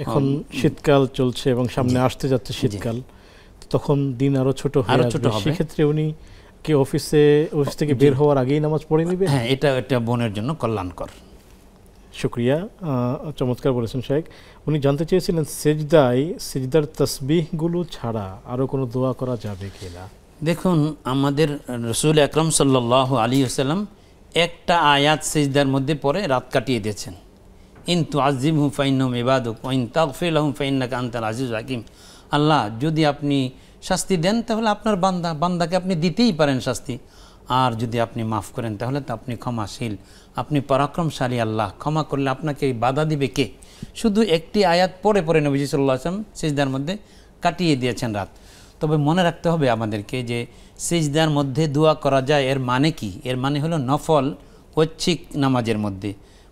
এখন শীতকাল চলছে এবং সামনে আসতে যাচ্ছে শীতকাল, তখন দিন আরও ছোটো আরও ছোটো হবে, সেক্ষেত্রে উনি কি অফিসে অফিস থেকে বের হওয়ার আগেই নামাজ পড়ে নেবে? হ্যাঁ, এটা একটা বোনের জন্য কল্যাণকর। শুক্রিয়া, চমৎকার বলেছেন শাইখ। উনি জানতে চেয়েছিলেন সেজদায় সেজদার তাসবিহগুলো ছাড়া আরও কোনো দোয়া করা যাবে কি না। দেখুন, আমাদের রসুল আকরাম সাল্লাল্লাহু আলাইহি ওয়াসাল্লাম একটা আয়াত সেজদার মধ্যে পড়ে রাত কাটিয়ে দিয়েছেন, ইন তুআযযিবহুম ফাইন্নাহুম ইবাদুক ওয়া ইন তাগফির লাহুম ফাইন্নাকা আনতাল আজিজুল হাকিম। আল্লাহ যদি আপনি শাস্তি দেন তাহলে আপনার বান্দা, বান্দাকে আপনি দিতেই পারেন শাস্তি, আর যদি আপনি মাফ করেন তাহলে তো আপনি ক্ষমাশীল, আপনি পরাক্রমশালী আল্লাহ, ক্ষমা করলে আপনাকে বাধা দিবে কে? শুধু একটি আয়াত পড়ে পড়ে নবীজি সাল্লাল্লাহু আলাইহি ওয়াসাল্লাম সিজদার মধ্যে কাটিয়ে দিয়েছেন রাত। তবে মনে রাখতে হবে আমাদেরকে যে সিজদার মধ্যে দোয়া করা যায়, এর মানে কি? এর মানে হলো নফল ঐচ্ছিক নামাজের মধ্যে,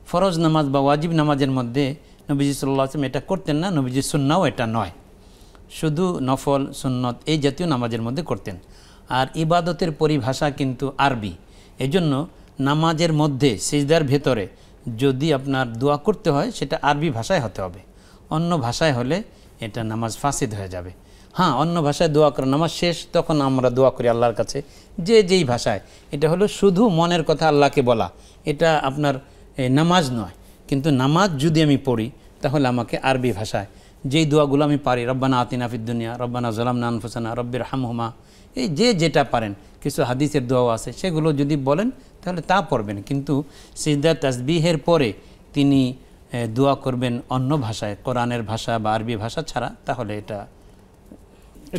ফরজ নামাজ বা ওয়াজিব নামাজের মধ্যে নবীজি সাল্লাল্লাহু আলাইহি ওয়াসাল্লাম এটা করতেন না, নবীজি সুন্নাও এটা নয়, শুধু নফল সুন্নত এই জাতীয় নামাজের মধ্যে করতেন। আর ইবাদতের পরিভাষা কিন্তু আরবি, এজন্য নামাজের মধ্যে সিজদার ভেতরে যদি আপনার দোয়া করতে হয় সেটা আরবি ভাষায় হতে হবে, অন্য ভাষায় হলে এটা নামাজ ফাসিদ হয়ে যাবে। হ্যাঁ, অন্য ভাষায় দোয়া করে নামাজ শেষ, তখন আমরা দোয়া করি আল্লাহর কাছে যে যেই ভাষায়, এটা হলো শুধু মনের কথা আল্লাহকে বলা, এটা আপনার নামাজ নয়। কিন্তু নামাজ যদি আমি পড়ি তাহলে আমাকে আরবি ভাষায় যেই দোয়াগুলো আমি পারি, রব্বানা আতিনা ফিদ দুনিয়া রব্বানা যালামনা আনফুসানা রব্বির হামহুমা, এই যে যেটা পারেন, কিছু হাদিসের দোয়াও আছে, সেগুলো যদি বলেন তাহলে তা পড়বেন। কিন্তু সিজদা তাসবিহের পরে তিনি দোয়া করবেন অন্য ভাষায়, কোরআনের ভাষা বা আরবি ভাষা ছাড়া, তাহলে এটা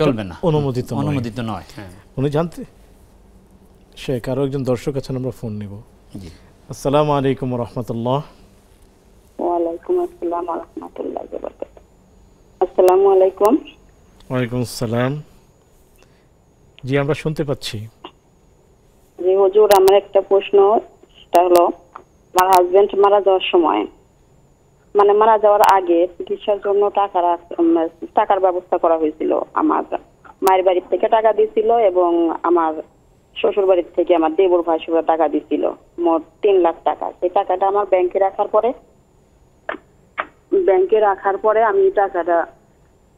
চলবে না, অনুমোদিত অনুমোদিত নয়। হ্যাঁ, উনি জানতে সে কারো একজন দর্শক আছেন, আমরা ফোন নেব। জি, আসসালামু আলাইকুম ওয়া রাহমাতুল্লাহ। ওয়া আলাইকুম আসসালাম ওয়া রাহমাতুল্লাহি ওয়া বারাকাতুহু। আসসালামু আলাইকুম। ওয়া আলাইকুম আসসালাম। জি, আমরা শুনতে পাচ্ছি। জি হুজুর, আমার একটা প্রশ্ন, সেটা হলো আমার হাজবেন্ড মারা যাওয়ার সময়, মানে মারা যাওয়ার আগে চিকিৎসার জন্য টাকার টাকার ব্যবস্থা করা হয়েছিল, আমার মায়ের বাড়ির থেকে টাকা দিয়েছিল এবং আমার শ্বশুর বাড়ির থেকে আমার দেবর ভাইসুরা টাকা দিয়েছিল, মোট তিন লাখ টাকা। সেই টাকাটা আমার ব্যাংকে রাখার পরে ব্যাংকে রাখার পরে আমি টাকাটা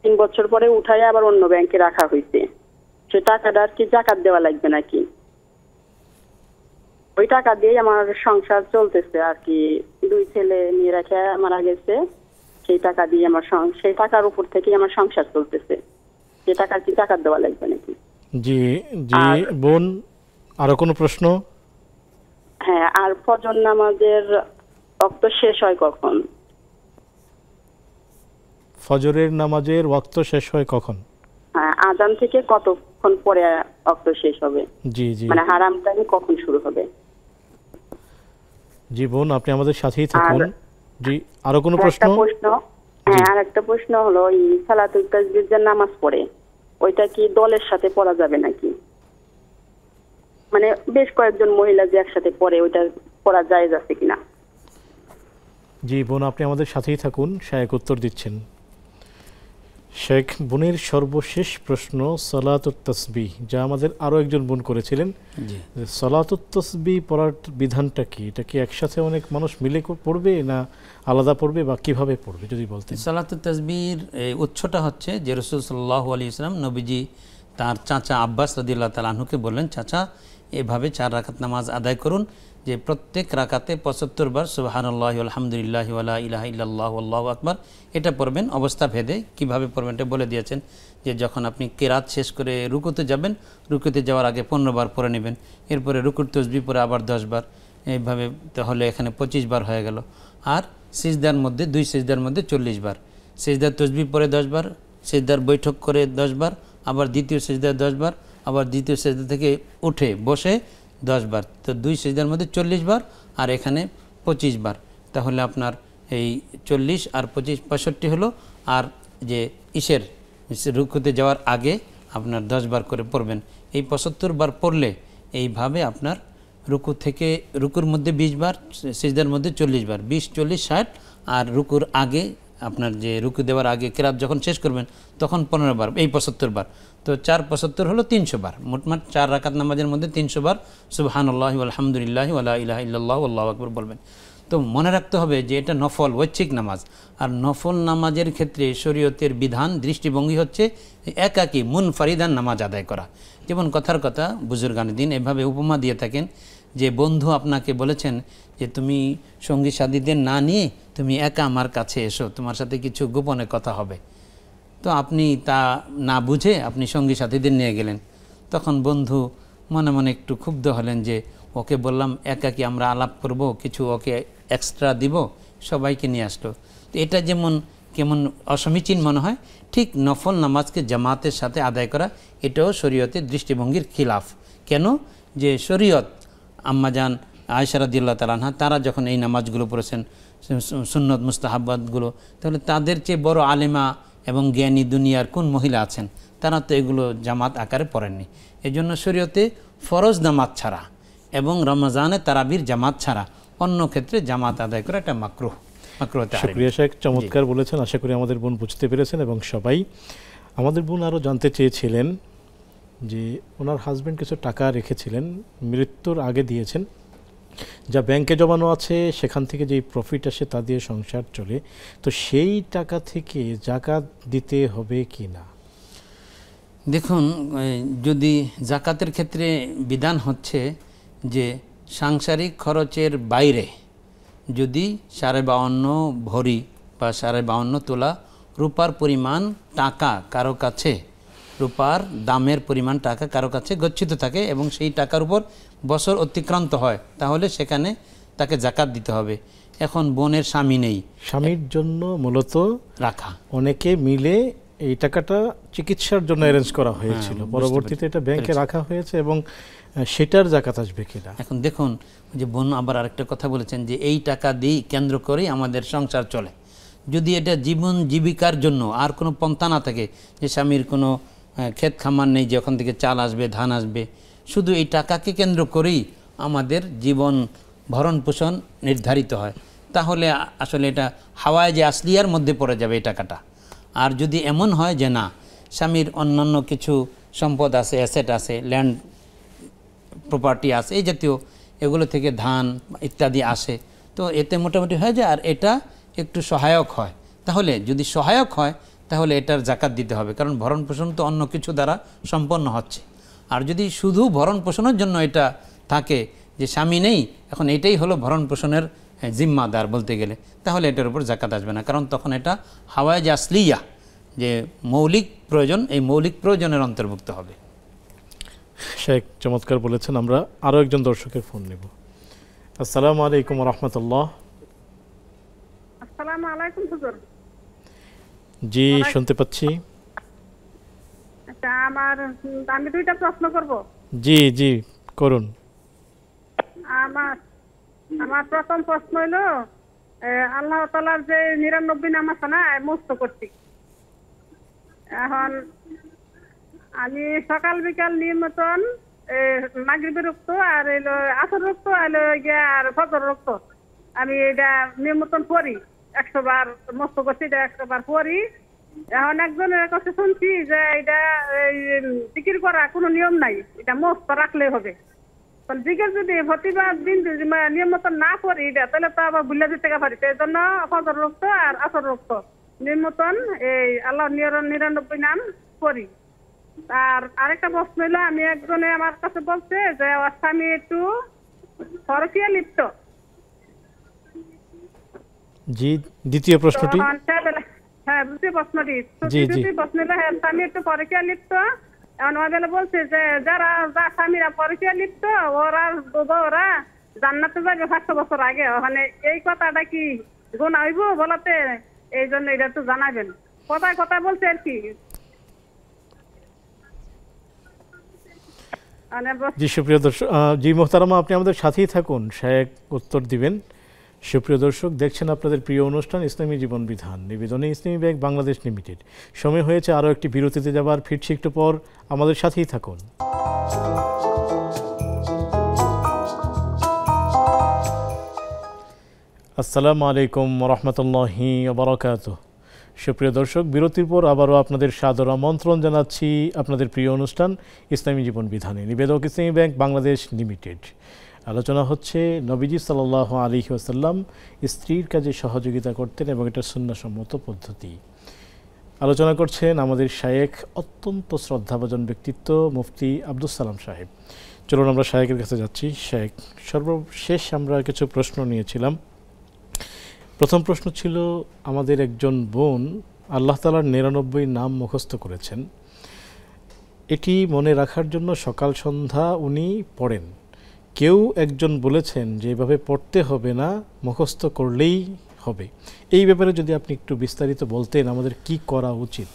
তিন বছর পরে উঠাই আবার অন্য ব্যাংকে রাখা হয়েছে। সে টাকাটা আর কি জাকাত দেওয়া লাগবে নাকি? ওই টাকা দিয়ে আমার সংসার চলতেছে আর কি, দুই ছেলে নিয়ে রাখা মারা গেছে, সেই টাকা দিয়ে আমার সেই টাকার উপর থেকে আমার সংসার চলতেছে, সে টাকা কি জাকাত দেওয়া লাগবে নাকি? জি জি বোন, আরো কোনো প্রশ্ন? হ্যাঁ, আর ফজর নামাজের ওয়াক্ত শেষ হয় কখন? ফজরের নামাজের ওয়াক্ত শেষ হয় কখন? আযান থেকে কতক্ষণ পরে ওয়াক্ত শেষ হবে? জি জি, মানে হারাম টাইম কখন শুরু হবে? জি বোন, আপনি আমাদের সাথেই থাকুন। জি, আরো কোনো প্রশ্ন? হ্যাঁ আর একটা প্রশ্ন হলো এই সালাতুল তাসবিহের নামাজ পড়ে ওইটা কি দলের সাথে পড়া যাবে নাকি মানে বেশ কয়েকজন মহিলা যে একসাথে পড়ে ওইটা পড়া জায়েজ আছে কিনা জি বোন আপনি আমাদের সাথেই থাকুন শায়েখ উত্তর দিচ্ছেন শেখ বুনের সর্বশেষ প্রশ্ন সালাতুত তাসবিহ যা আমাদের আরো একজন বোন করেছিলেন জি সালাতুত তাসবিহ পড়ার বিধানটা কি এটা কি একসাথে অনেক মানুষ মিলে পড়বে না আলাদা পড়বে বা কিভাবে পড়বে যদি বলতেন সালাতুত তাসবির উৎসটা হচ্ছে যে রাসূল সাল্লাল্লাহু আলাইহি ওয়াসাল্লাম নবীজি তার চাচা আব্বাস রাদিয়াল্লাহু তাআলা আনহুকে বললেন চাচা এভাবে চার রাকাত নামাজ আদায় করুন যে প্রত্যেক রাকাতে পঁচাত্তর বার সুবহানাল্লাহি আলহামদুলিল্লাহি ওয়ালা ইলাহা ইল্লাল্লাহু আল্লাহু আকবার এটা পড়বেন অবস্থা ভেদে কিভাবে পড়বেন এটা বলে দিয়েছেন যে যখন আপনি কিরাত শেষ করে রুকুতে যাবেন রুকুতে যাওয়ার আগে পনেরো বার পড়ে নেবেন এরপরে রুকুর তাসবিহ পড়ে আবার দশ বার এইভাবে তাহলে এখানে পঁচিশ বার হয়ে গেল আর সিজদার মধ্যে দুই সিজদার মধ্যে চল্লিশ বার সিজদার তাসবিহ পড়ে দশ বার সিজদার বৈঠক করে দশ বার আবার দ্বিতীয় সিজদায় দশ বার আবার দ্বিতীয় সিজদা থেকে উঠে বসে दस बार तो दुई सिजदार मध्य चल्लिस बार और एखे पचिस बार ताहले आपनार चल्लिस और पचिस पयसठी हलो और जे ईशर रुकुते जावार आगे आपनार दस बार करे पड़बेन ये पचहत्तर बार पड़ले एई भावे आपनार रुकु थेके रुकुर मध्य बीस बार सिजदार मध्य चल्लिस बार बीस चल्लिस षाट और रुकुर आगे আপনার যে রুকু দেওয়ার আগে কিরাত যখন শেষ করবেন তখন পনেরো বার এই পঁচাত্তর বার তো চার পঁচাত্তর হলো তিনশো বার মোটমাট চার রাকাত নামাজের মধ্যে তিনশো বার সুবহানাল্লাহি আলহামদুলিল্লাহি ওয়ালা ইলাহা ইল্লাল্লাহু আল্লাহু আকবার বলবেন তো মনে রাখতে হবে যে এটা নফল ঐচ্ছিক নামাজ আর নফল নামাজের ক্ষেত্রে শরীয়তের বিধান দৃষ্টিভঙ্গি হচ্ছে একাকী মুনফারিদান নামাজ আদায় করা যেমন কথার কথা বুজুর্গানে দিন এভাবে উপমা দিয়ে থাকেন যে বন্ধু আপনাকে বলেছেন যে তুমি সঙ্গী সাথীদের না নিয়ে তুমি একা আমার কাছে এসো তোমার সাথে কিছু গোপনে কথা হবে তো আপনি তা না বুঝে আপনি সঙ্গী সাথীদের নিয়ে গেলেন তখন বন্ধু মনে মনে একটু ক্ষুব্ধ হলেন যে ওকে বললাম একা কি আমরা আলাপ করব কিছু ওকে এক্সট্রা দিব সবাইকে নিয়ে আসলো তো এটা যেমন কেমন অসমীচীন মনে হয় ঠিক নফল নামাজকে জামাতের সাথে আদায় করা এটাও শরীয়তের দৃষ্টিভঙ্গির খিলাফ কেন যে শরীয়ত আম্মাজান আয়েশা রাদিয়াল্লাহু তাআলা আনহা তারা যখন এই নামাজগুলো পড়েছেন সুন্নত মুস্তাহাবাতগুলো তাহলে তাদের চেয়ে বড় আলেমা এবং জ্ঞানী দুনিয়ার কোন মহিলা আছেন তারা তো এগুলো জামাত আকারে পড়েননি এজন্য শরীয়তে ফরজ নামাজ ছাড়া এবং রমজানে তারাবির জামাত ছাড়া অন্য ক্ষেত্রে জামাত আদায় করা এটা মাকরুহ মাকরুহ তাহরিম শুকরিয়া শেখ চমৎকার বলেছেন আশা করি আমাদের বোন বুঝতে পেরেছেন এবং সবাই আমাদের বোন আরও জানতে চেয়েছিলেন যে ওনার হাজবেন্ড কিছু টাকা রেখেছিলেন মৃত্যুর আগে দিয়েছেন যা ব্যাংকে জমানো আছে সেখান থেকে যেই প্রফিট আসে তা দিয়ে সংসার চলে তো সেই টাকা থেকে যাকাত দিতে হবে কিনা দেখুন যদি যাকাতের ক্ষেত্রে বিধান হচ্ছে যে সাংসারিক খরচের বাইরে যদি সাড়ে বাউন্ন ভরি বা সাড়ে বাউন্ন তোলা রূপার পরিমাণ টাকা কারো কাছে রূপার দামের পরিমাণ টাকা কারো কাছে গচ্ছিত থাকে এবং সেই টাকার উপর বছর অতিক্রান্ত হয় তাহলে সেখানে তাকে যাকাত দিতে হবে এখন বোনের স্বামী নেই স্বামীর জন্য মূলত রাখা অনেকে মিলে এই টাকাটা চিকিৎসার জন্য অ্যারেঞ্জ করা হয়েছিল পরবর্তীতে এটা ব্যাংকে রাখা হয়েছে এবং সেটার যাকাত আসবে কিনা এখন দেখুন যে বোন আবার আরেকটা কথা বলেছেন যে এই টাকা দিয়ে কেন্দ্র করেই আমাদের সংসার চলে যদি এটা জীবন জীবিকার জন্য আর কোনো পন্থা না থাকে যে স্বামীর কোনো ক্ষেত খামার নেই যখন থেকে চাল আসবে ধান আসবে শুধু এই টাকাকে কেন্দ্র করেই আমাদের জীবন ভরণ পোষণ নির্ধারিত হয় তাহলে আসলে এটা হাওয়ায় যে আসলিয়ার মধ্যে পড়ে যাবে এই টাকাটা আর যদি এমন হয় যে না স্বামীর অন্যান্য কিছু সম্পদ আছে অ্যাসেট আছে ল্যান্ড প্রপার্টি আছে এই জাতীয় এগুলো থেকে ধান ইত্যাদি আসে তো এতে মোটামুটি হয় যে আর এটা একটু সহায়ক হয় তাহলে যদি সহায়ক হয় তাহলে এটার যাকাত দিতে হবে কারণ ভরণ পোষণ তো অন্য কিছু দ্বারা সম্পন্ন হচ্ছে আর যদি শুধু ভরণ পোষণের জন্য এটা থাকে যে স্বামী নেই এখন এটাই হলো ভরণ পোষণের জিম্মাদার বলতে গেলে তাহলে এটার উপর যাকাত আসবে না কারণ তখন এটা হাওয়ায় যে আসলিয়া যে মৌলিক প্রয়োজন এই মৌলিক প্রয়োজনের অন্তর্ভুক্ত হবে শেখ চমৎকার বলেছেন আমরা আরও একজন দর্শকের ফোন নেব আসসালামু আলাইকুম রহমতুল্লাহ আসসালামু আলাইকুম হুজুর জি শুনতে পাচ্ছি আচ্ছা আমার আমি দুইটা প্রশ্ন করব জি জি করুন আমার আমার প্রথম প্রশ্ন হলো আল্লাহ তাআলার যে নিরানব্বই নাম আছে না মুখস্থ করছি। এখন আমি সকাল বিকাল নিয়মতন মাগরিবের রক্ত আর হলো আসর রক্ত আর আর ফজর রক্ত আমি এটা নিয়মতন পড়ি, একশো বার মুখস্থ করছি, এটা একশো বার পড়ি। এখন একজনের কাছে শুনছি যে এটা জিকির করা কোনো নিয়ম নাই, এটা মুখস্থ রাখলে হবে। জিকির যদি প্রতিবার দিন নিয়ম মতন না করি এটা তাহলে তো আবার ভুলে যেতে পারি। সেই জন্য ফজর রক্ত আর আসর রক্ত নিয়ম মতন এই আল্লাহ নিরানব্বই নাম করি। আর আরেকটা প্রশ্ন হলো, আমি একজনে আমার কাছে বলছে যে আমার স্বামী একটু পরকীয়া লিপ্ত। জি, দ্বিতীয় প্রশ্নটি। হ্যাঁ, দ্বিতীয় প্রশ্নটি দ্বিতীয় প্রশ্ন হলো হ্যাঁ স্বামী একটু পরকীয়া লিপ্ত। এখন বলছে যে যারা যা স্বামীরা পরকীয়া লিপ্ত ওরা ওরা জান্নাতে যাবে পাঁচশো বছর আগে। মানে এই কথাটা কি গুনাহ হইব বলতে এই জন্য এটা একটু জানাবেন, কথায় কথা বলছে আর কি। জি সুপ্রিয় দর্শক, জি মোহতারামা আপনি আমাদের সাথেই থাকুন, শেখ উত্তর দিবেন। সুপ্রিয় দর্শক, দেখছেন আপনাদের প্রিয় অনুষ্ঠান ইসলামী জীবন বিধান, নিবেদনে ইসলামী ব্যাংক বাংলাদেশ লিমিটেড। সময় হয়েছে আরও একটি বিরতিতে যাবার, ফিরছি একটু পর, আমাদের সাথেই থাকুন। আসসালামু আলাইকুম রহমতুল্লাহি ওয়া বারাকাতুহু। সুপ্রিয় দর্শক, বিরতির পর আবারও আপনাদের সাদর আমন্ত্রণ জানাচ্ছি আপনাদের প্রিয় অনুষ্ঠান ইসলামী জীবন বিধানে, নিবেদক ইসলামী ব্যাংক বাংলাদেশ লিমিটেড। আলোচনা হচ্ছে নবীজি সাল্লাল্লাহু আলাইহি ওয়াসাল্লাম স্ত্রীর কাজে সহযোগিতা করতেন এবং এটা সুন্নাহসম্মত পদ্ধতি। আলোচনা করছেন আমাদের শায়েখ, অত্যন্ত শ্রদ্ধাভাজন ব্যক্তিত্ব মুফতি আব্দুস সালাম সাহেব। চলুন আমরা শায়েখের কাছে যাচ্ছি। শায়েখ, সর্বশেষ আমরা কিছু প্রশ্ন নিয়েছিলাম। প্রথম প্রশ্ন ছিল, আমাদের একজন বোন আল্লাহ তাআলার নিরানব্বই নাম মুখস্থ করেছেন, এটি মনে রাখার জন্য সকাল সন্ধ্যা উনি পড়েন। কেউ একজন বলেছেন যে এভাবে পড়তে হবে না, মুখস্থ করলেই হবে। এই ব্যাপারে যদি আপনি একটু বিস্তারিত বলতেন আমাদের কি করা উচিত।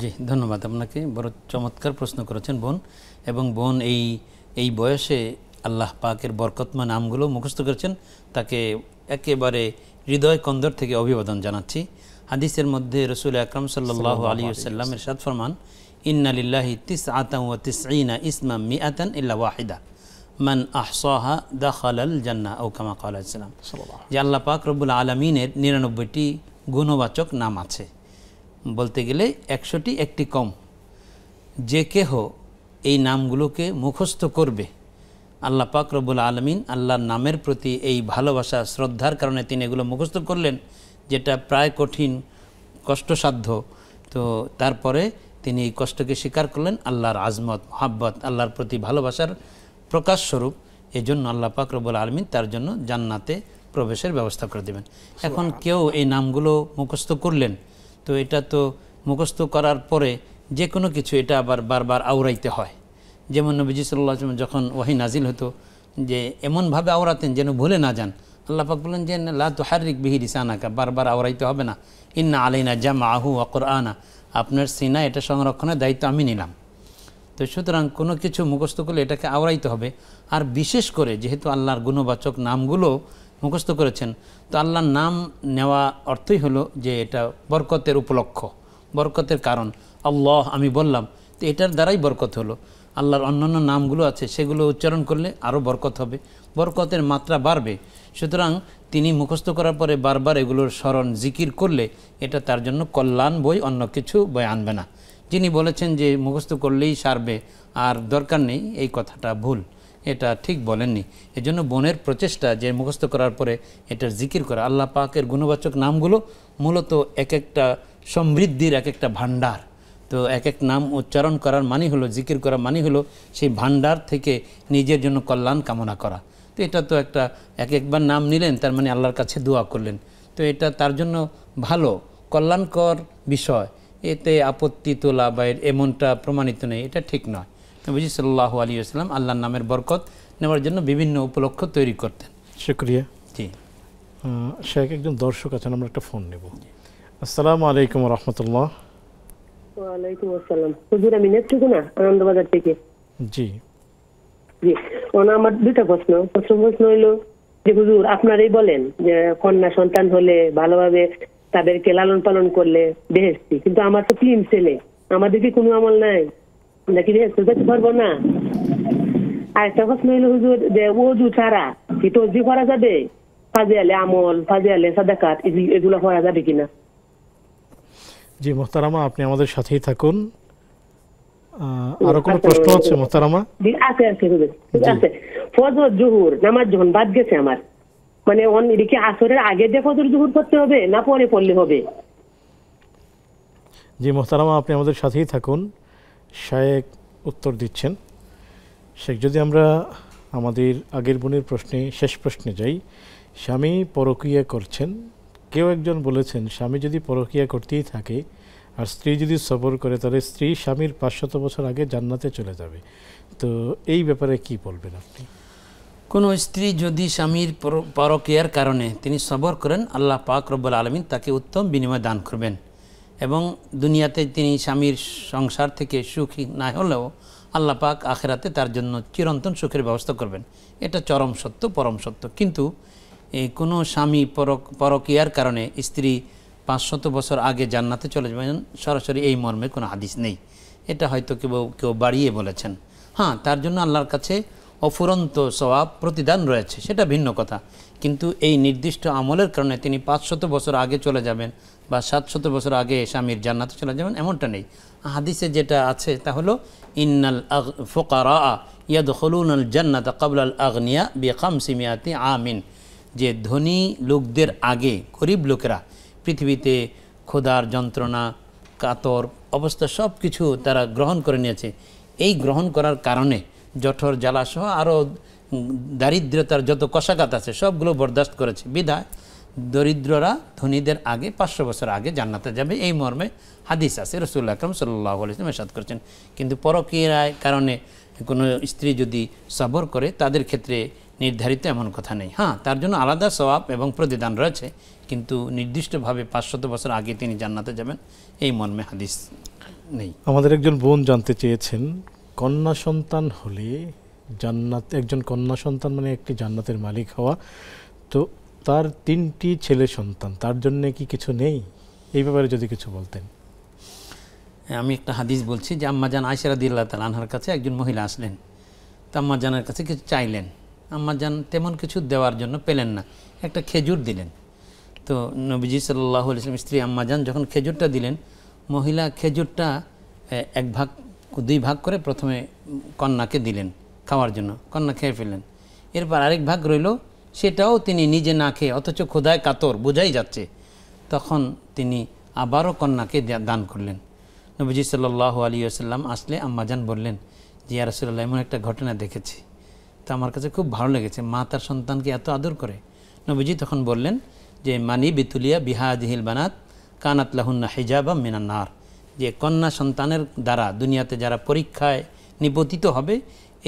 জি ধন্যবাদ আপনাকে, বড় চমৎকার প্রশ্ন করেছেন বোন। এবং বোন এই এই বয়সে আল্লাহ পাকের বরকতমা নামগুলো মুখস্থ করেছেন, তাকে একেবারে হৃদয় কন্দর থেকে অভিবাদন জানাচ্ছি। হাদিসের মধ্যে রসুল আকরাম সাল্লাল্লাহু আলাইহি ওয়াসাল্লাম ইরশাদ ফরমান, ইন্না লিল্লাহি তিসআতান ওয়া তিসঈনা ইসমান মিআতান ইল্লা ওয়াহিদা মান আহসাহা দাখালাল জান্নাহ, আও কামা ক্বালা সাল্লাল্লাহু আলাইহি ওয়াসাল্লাম। যে আল্লাহ পাক রব্বুল আলামিনের নিরানব্বইটি গুণবাচক নাম আছে, বলতে গেলে একশোটি একটি কম। যে কেহ এই নামগুলোকে মুখস্থ করবে, আল্লাহ পাক রব্বুল আলামিন আল্লাহর নামের প্রতি এই ভালোবাসা শ্রদ্ধার কারণে তিনি এগুলো মুখস্থ করলেন, যেটা প্রায় কঠিন কষ্টসাধ্য। তো তারপরে তিনি এই কষ্টকে স্বীকার করলেন আল্লাহর আজমত, মহাব্বত, আল্লাহর প্রতি ভালোবাসার প্রকাশস্বরূপ। এই জন্য আল্লাহ পাক রব্বুল আলামিন তার জন্য জান্নাতে প্রবেশের ব্যবস্থা করে দেবেন। এখন কেউ এই নামগুলো মুখস্থ করলেন, তো এটা তো মুখস্থ করার পরে যে কোনো কিছু এটা আবার বারবার আওড়াইতে হয়। যেমন নবীজি সাল্লাল্লাহু আলাইহি ওয়াসাল্লাম যখন ওয়াহী নাজিল হতো, যে এমনভাবে আওড়াতেন যেন ভুলে না যান। আল্লাহ পাক বলেন যে লা তুহাররিক বিহি লিসানাকা, বারবার আওড়াইতে হবে না। ইন্না আলাইনা জামআহু ওয়া কুরআনা, আপনার সিনা এটা সংরক্ষণের দায়িত্ব আমি নিলাম। তো সুতরাং কোনো কিছু মুখস্থ করলে এটাকে আওড়াইতে হবে। আর বিশেষ করে যেহেতু আল্লাহর গুণবাচক নামগুলো মুখস্থ করেছেন, তো আল্লাহর নাম নেওয়া অর্থই হলো যে এটা বরকতের উপলক্ষ, বরকতের কারণ। আল্লাহ আমি বললাম, তো এটার দ্বারাই বরকত হলো। আল্লাহর অন্যান্য নামগুলো আছে সেগুলো উচ্চারণ করলে আরও বরকত হবে, বরকতের মাত্রা বাড়বে। সুতরাং তিনি মুখস্থ করার পরে বারবার এগুলোর স্মরণ জিকির করলে এটা তার জন্য কল্যাণ বই অন্য কিছু বয়ে আনবে না। যিনি বলেছেন যে মুখস্থ করলেই সারবে আর দরকার নেই, এই কথাটা ভুল, এটা ঠিক বলেননি। এজন্য বোনের প্রচেষ্টা যে মুখস্থ করার পরে এটার জিকির করা। আল্লাহ পাকের গুণবাচক নামগুলো মূলত এক একটা সমৃদ্ধির এক একটা ভাণ্ডার। তো এক এক নাম উচ্চারণ করার মানে হলো, জিকির করার মানে হলো সেই ভাণ্ডার থেকে নিজের জন্য কল্যাণ কামনা করা। তো এটা তো একটা এক একবার নাম নিলেন, তার মানে আল্লাহর কাছে দোয়া করলেন, তো এটা তার জন্য ভালো, কল্যাণকর বিষয়। এতে আপত্তি তোলা বা এমনটা প্রমাণিত নেই, এটা ঠিক নয়। নবীজি সাল্লাল্লাহু আলাইহি ওয়াসাল্লাম আল্লাহর নামের বরকত নেওয়ার জন্য বিভিন্ন উপলক্ষ তৈরি করতেন। শুকরিয়া। জি শেখ, একজন দর্শক আছেন, আমরা একটা ফোন নেব। আসসালামু আলাইকুম রহমতুল্লাহ। ওয়ালাইকুম আসসালাম। হুজুর আমি নেত্রকোনা আনন্দবাজার থেকে। জি জি, ওনা আমার দুইটা প্রশ্ন। প্রথম প্রশ্ন হইল হুজুর আপনারাই বলেন যে কন্যা সন্তান হলে ভালোভাবে তাদেরকে লালন পালন করলে বেহেশতি, কিন্তু আমার তো তিন ছেলে, আমাদের কি কোনো আমল নাই নাকি বেহেশতে যেতে পারবো না? আর একটা প্রশ্ন হলো হুজুর যে ওযু ছাড়া কি তসবিহ করা যাবে? ফাজিলে আমল, ফাজিলে সাদাকাত, এগুলো করা যাবে কিনা? জি মোহতারামা, আপনি আমাদের সাথেই থাকুন। আরো কোনো প্রশ্ন আছে মোহতারামা? জি আছে আছে হুজুর, আছে। ফজর জোহর নামাজ যখন বাদ গেছে আমার, মানে ওন এদিকে আসরের আগে যে ফজর জোহর করতে হবে না পরে পড়লে হবে? জি মোহতারামা, আপনি আমাদের সাথেই থাকুন, শায়েখ উত্তর দিচ্ছেন। শেখ, যদি আমরা আমাদের আগের বোনের প্রশ্নে শেষ প্রশ্নে যাই, স্বামী পরকীয়া করছেন, কেউ একজন বলেছেন স্বামী যদি পরকীয়া করতেই থাকে আর স্ত্রী যদি সবর করে তাহলে স্ত্রী স্বামীর পাঁচশত বছর আগে জান্নাতে চলে যাবে, তো এই ব্যাপারে কি বলবেন আপনি? কোনো স্ত্রী যদি স্বামীর পরকীয়ার কারণে তিনি সবর করেন, আল্লাহ পাক রব্বুল আলামিন তাকে উত্তম বিনিময় দান করবেন এবং দুনিয়াতে তিনি স্বামীর সংসার থেকে সুখী না হলেও আল্লাহ পাক আখেরাতে তার জন্য চিরন্তন সুখের ব্যবস্থা করবেন। এটা চরম সত্য, পরম সত্য। কিন্তু এই কোনো স্বামী পরক পরকীয়ার কারণে স্ত্রী পাঁচশত বছর আগে জান্নাতে চলে যাবেন, সরাসরি এই মর্মে কোনো হাদিস নেই। এটা হয়তো কেউ কেউ বাড়িয়ে বলেছেন। হ্যাঁ, তার জন্য আল্লাহর কাছে অফুরন্ত সওয়াব প্রতিদান রয়েছে, সেটা ভিন্ন কথা। কিন্তু এই নির্দিষ্ট আমলের কারণে তিনি পাঁচশত বছর আগে চলে যাবেন বা সাতশত বছর আগে স্বামীর জান্নাতে চলে যাবেন, এমনটা নেই। হাদিসে যেটা আছে তা হলো ইন্নাল ফুকারা ইয়াদখুলুনাল জান্নাতা ক্বাবলাল আগনিয়া বিখামসিমিয়াতি আমিন, যে ধনী লোকদের আগে গরিব লোকেরা পৃথিবীতে ক্ষুধার যন্ত্রণা, কাতর অবস্থা সব কিছু তারা গ্রহণ করে নিয়েছে। এই গ্রহণ করার কারণে জঠর জ্বালাসহ আরও দারিদ্রতার যত কষাঘাত আছে সবগুলো বরদাস্ত করেছে, বিধায় দরিদ্ররা ধনীদের আগে পাঁচশো বছর আগে জান্নাতে যাবে, এই মর্মে হাদিস আছে, রাসূলুল্লাহ আকরাম সাল্লাল্লাহু আলাইহি ওয়াসাল্লাম ইরশাদ করেছেন। কিন্তু পরকীয়ার কারণে কোনো স্ত্রী যদি সবর করে তাদের ক্ষেত্রে নির্ধারিত এমন কথা নেই। হ্যাঁ, তার জন্য আলাদা সওয়াব এবং প্রতিদান রয়েছে, কিন্তু নির্দিষ্টভাবে পাঁচশত বছর আগে তিনি জান্নাতে যাবেন এই মর্মে হাদিস নেই। আমাদের একজন বোন জানতে চেয়েছেন, কন্যা সন্তান হলে জান্নাত, একজন কন্যা সন্তান মানে একটি জান্নাতের মালিক হওয়া, তো তার তিনটি ছেলে সন্তান, তার জন্য কি কিছু নেই? এই ব্যাপারে যদি কিছু বলতেন। আমি একটা হাদিস বলছি যে আম্মাজান আয়েশা রাদিয়াল্লাহু তাআলা আনহার কাছে একজন মহিলা আসলেন, তো আম্মাজানের কাছে কিছু চাইলেন, আম্মাজান তেমন কিছু দেওয়ার জন্য পেলেন না, একটা খেজুর দিলেন। তো নবীজি সাল্লাল্লাহু আলাইহি ওয়াসাল্লাম স্ত্রী আম্মাজান যখন খেজুরটা দিলেন, মহিলা খেজুরটা এক ভাগ দুই ভাগ করে প্রথমে কন্যাকে দিলেন খাওয়ার জন্য, কন্যা খেয়ে ফেললেন। এরপর আরেক ভাগ রইল, সেটাও তিনি নিজে না খেয়ে, অথচ ক্ষুধায় কাতর বোঝাই যাচ্ছে, তখন তিনি আবারও কন্যাকে দান করলেন। নবীজি সাল্লাল্লাহু আলাইহি ওয়াসাল্লাম আসলে আম্মাজান বললেন যে ইয়া রাসূলুল্লাহ, এমন একটা ঘটনা দেখেছি, তা আমার কাছে খুব ভালো লেগেছে, মা তার সন্তানকে এত আদর করে। নবীজি তখন বললেন যে মানি বিতুলিয়া বিহাজিহিল বানাত কানাত লাহুন্না হিজাবা মিনান নার, যে কন্যা সন্তানের দ্বারা দুনিয়াতে যারা পরীক্ষায় নিপতিত হবে,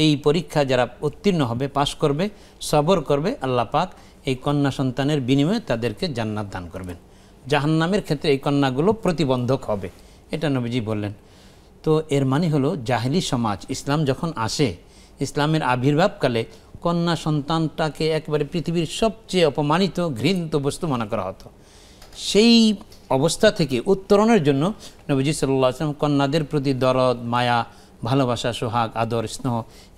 এই পরীক্ষা যারা উত্তীর্ণ হবে, পাশ করবে, সবর করবে, আল্লাহ পাক এই কন্যা সন্তানের বিনিময়ে তাদেরকে জান্নাত দান করবেন। জাহান্নামের ক্ষেত্রে এই কন্যাগুলো প্রতিবন্ধক হবে, এটা নবীজি বললেন। তো এর মানে হলো জাহেলি সমাজ ইসলাম যখন আসে, ইসলামের আবির্ভাবকালে কন্যা সন্তানটাকে একবারে পৃথিবীর সবচেয়ে অপমানিত ঘৃণিত বস্তু মনে করা হতো। সেই অবস্থা থেকে উত্তরণের জন্য নবীজি সাল্লাল্লাহু আলাইহি ওয়াসাল্লাম কন্যাদের প্রতি দরদ, মায়া, ভালোবাসা, সোহাগ, আদর, স্নেহ,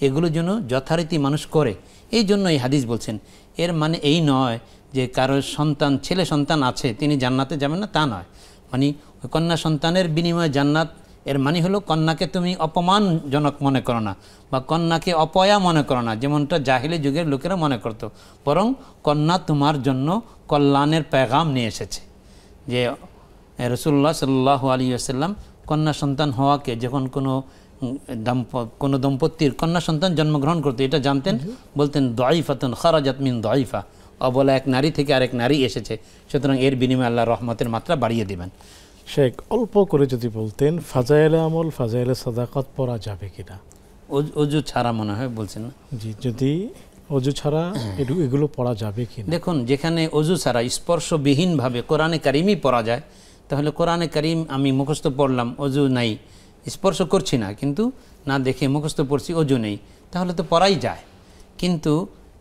এগুলোর জন্য যথারীতি মানুষ করে, এই জন্য এই হাদিস বলছেন। এর মানে এই নয় যে কারো সন্তান ছেলে সন্তান আছে তিনি জান্নাতে যাবেন না, তা নয়। মানে কন্যা সন্তানের বিনিময়ে জান্নাত, এর মানে হলো কন্যাকে তুমি অপমানজনক মনে করো না বা কন্যাকে অপয়া মনে করো না, যেমনটা জাহিলি যুগের লোকেরা মনে করত, বরং কন্যা তোমার জন্য কল্যাণের পেগাম নিয়ে এসেছে। যে রাসূলুল্লাহ সাল্লাল্লাহু আলাইহি ওয়াসাল্লাম কন্যা সন্তান হওয়াকে, যখন কোনো দম্প কোনো দম্পতির কন্যা সন্তান জন্মগ্রহণ করতো, এটা জানতেন, বলতেন দাইফাতুন খারাজাত মিন দাইফা, অবলা এক নারী থেকে আরেক নারী এসেছে, সুতরাং এর বিনিময়ে আল্লাহ রহমতের মাত্রা বাড়িয়ে দেবেন। শেখ, অল্প করে যদি বলতেন ফাজায়েল আমল, ফাজায়েল সাদাকাত পড়া যাবে কিনা? ওযু ছাড়া মনে হয় বলছেন না? জি, যদি ওযু ছাড়া এগুলো পড়া যাবে কিনা? দেখুন, যেখানে ওযু ছাড়া স্পর্শবিহীনভাবে কোরআনে কারিমই পড়া যায়, তাহলে কোরআনে কারিম আমি মুখস্থ পড়লাম, ওযু নাই, স্পর্শ করছি না, কিন্তু না দেখে মুখস্থ পড়ছি, ওযু নেই, তাহলে তো পড়াই যায়। কিন্তু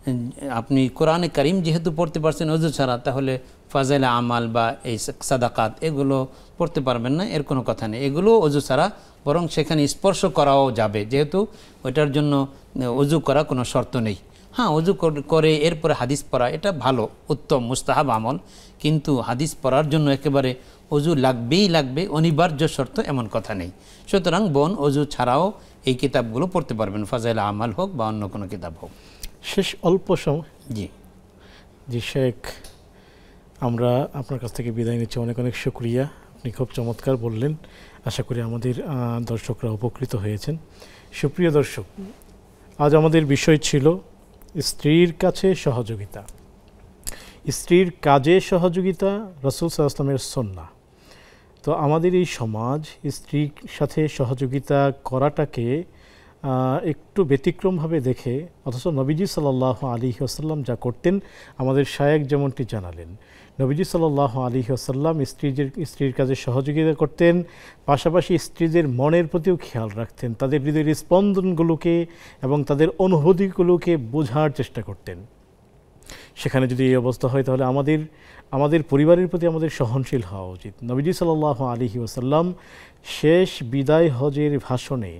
अपनी कुरान करीम जेहेतु पढ़ते पारछेन उजू छाड़ा ताहले फाजाइल आमाल बा सादाकात एगुलो पढ़ते पारबेन ना एर कोनो कथा नेই एगुलो उजू छाड़ा बरং सेखाने स्पर्श कराओ जाबे जेहेतु ओइटार जन्य उजू करा कोनो शर्त नेই। हाँ उजू करे एरपर हादिस पढ़ा एटा भालो उत्तम मुस्ताहाब आमल किन्तु हादिस पढ़ार जन्य एकेबारे उजू लागबेই लागबे अनिवार्य शर्त एमन कथा नेই। सुतरां बोन उजू छाड़ाओ এই কিতাবগুলো পড়তে পারবেন ফাজাইল আমাল হোক বা অন্য কোনো কিতাব হোক। শেষ অল্প সময় জি জি শেখ আমরা আপনার কাছ থেকে বিদায় নিচ্ছি। অনেক অনেক শুকরিয়া, আপনি খুব চমৎকার বললেন, আশা করি আমাদের দর্শকরা উপকৃত হয়েছেন। সুপ্রিয় দর্শক, আজ আমাদের বিষয় ছিল স্ত্রীর কাছে সহযোগিতা, স্ত্রীর কাজে সহযোগিতা রাসূল সাল্লাল্লাহু আলাইহি ওয়াসাল্লামের সুন্নাহ। তো আমাদের এই সমাজ স্ত্রীর সাথে সহযোগিতা করাটাকে একটু ব্যতিক্রমভাবে দেখে, অথচ নবীজি সাল্লাল্লাহু আলাইহি ওয়াসাল্লাম যা করতেন আমাদের শায়েখ যেমনটি জানালেন, নবীজি সাল্লাল্লাহু আলাইহি ওয়াসাল্লাম স্ত্রীর স্ত্রীর কাজে সহযোগিতা করতেন, পাশাপাশি স্ত্রীদের মনের প্রতিও খেয়াল রাখতেন, তাদের হৃদয়ের স্পন্দনগুলোকে এবং তাদের অনুভূতিগুলোকে বোঝার চেষ্টা করতেন। সেখানে যদি এই অবস্থা হয় তাহলে আমাদের আমাদের পরিবারের প্রতি আমাদের সহনশীল হওয়া উচিত। নবীজি সাল্লাল্লাহু আলাইহি ওয়াসাল্লাম শেষ বিদায় হজের ভাষণে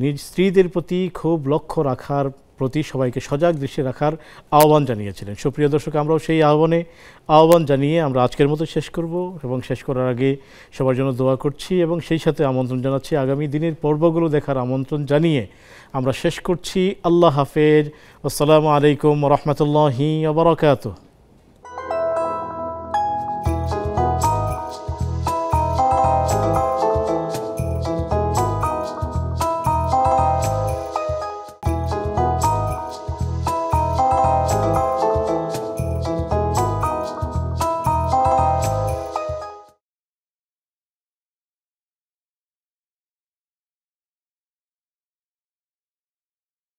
নিজ স্ত্রীদের প্রতি খুব লক্ষ্য রাখার প্রতি সবাইকে সজাগ দৃষ্টি রাখার আহ্বান জানিয়েছিলেন। সুপ্রিয় দর্শক, আমরাও সেই আহ্বানে আহ্বান জানিয়ে আমরা আজকের মতো শেষ করব এবং শেষ করার আগে সবার জন্য দোয়া করছি এবং সেই সাথে আমন্ত্রণ জানাচ্ছি আগামী দিনের পর্বগুলো দেখার আমন্ত্রণ জানিয়ে আমরা শেষ করছি। আল্লাহ হাফেজ, আসসালামু আলাইকুম ওয়া রাহমাতুল্লাহি ওয়া বারাকাতুহু।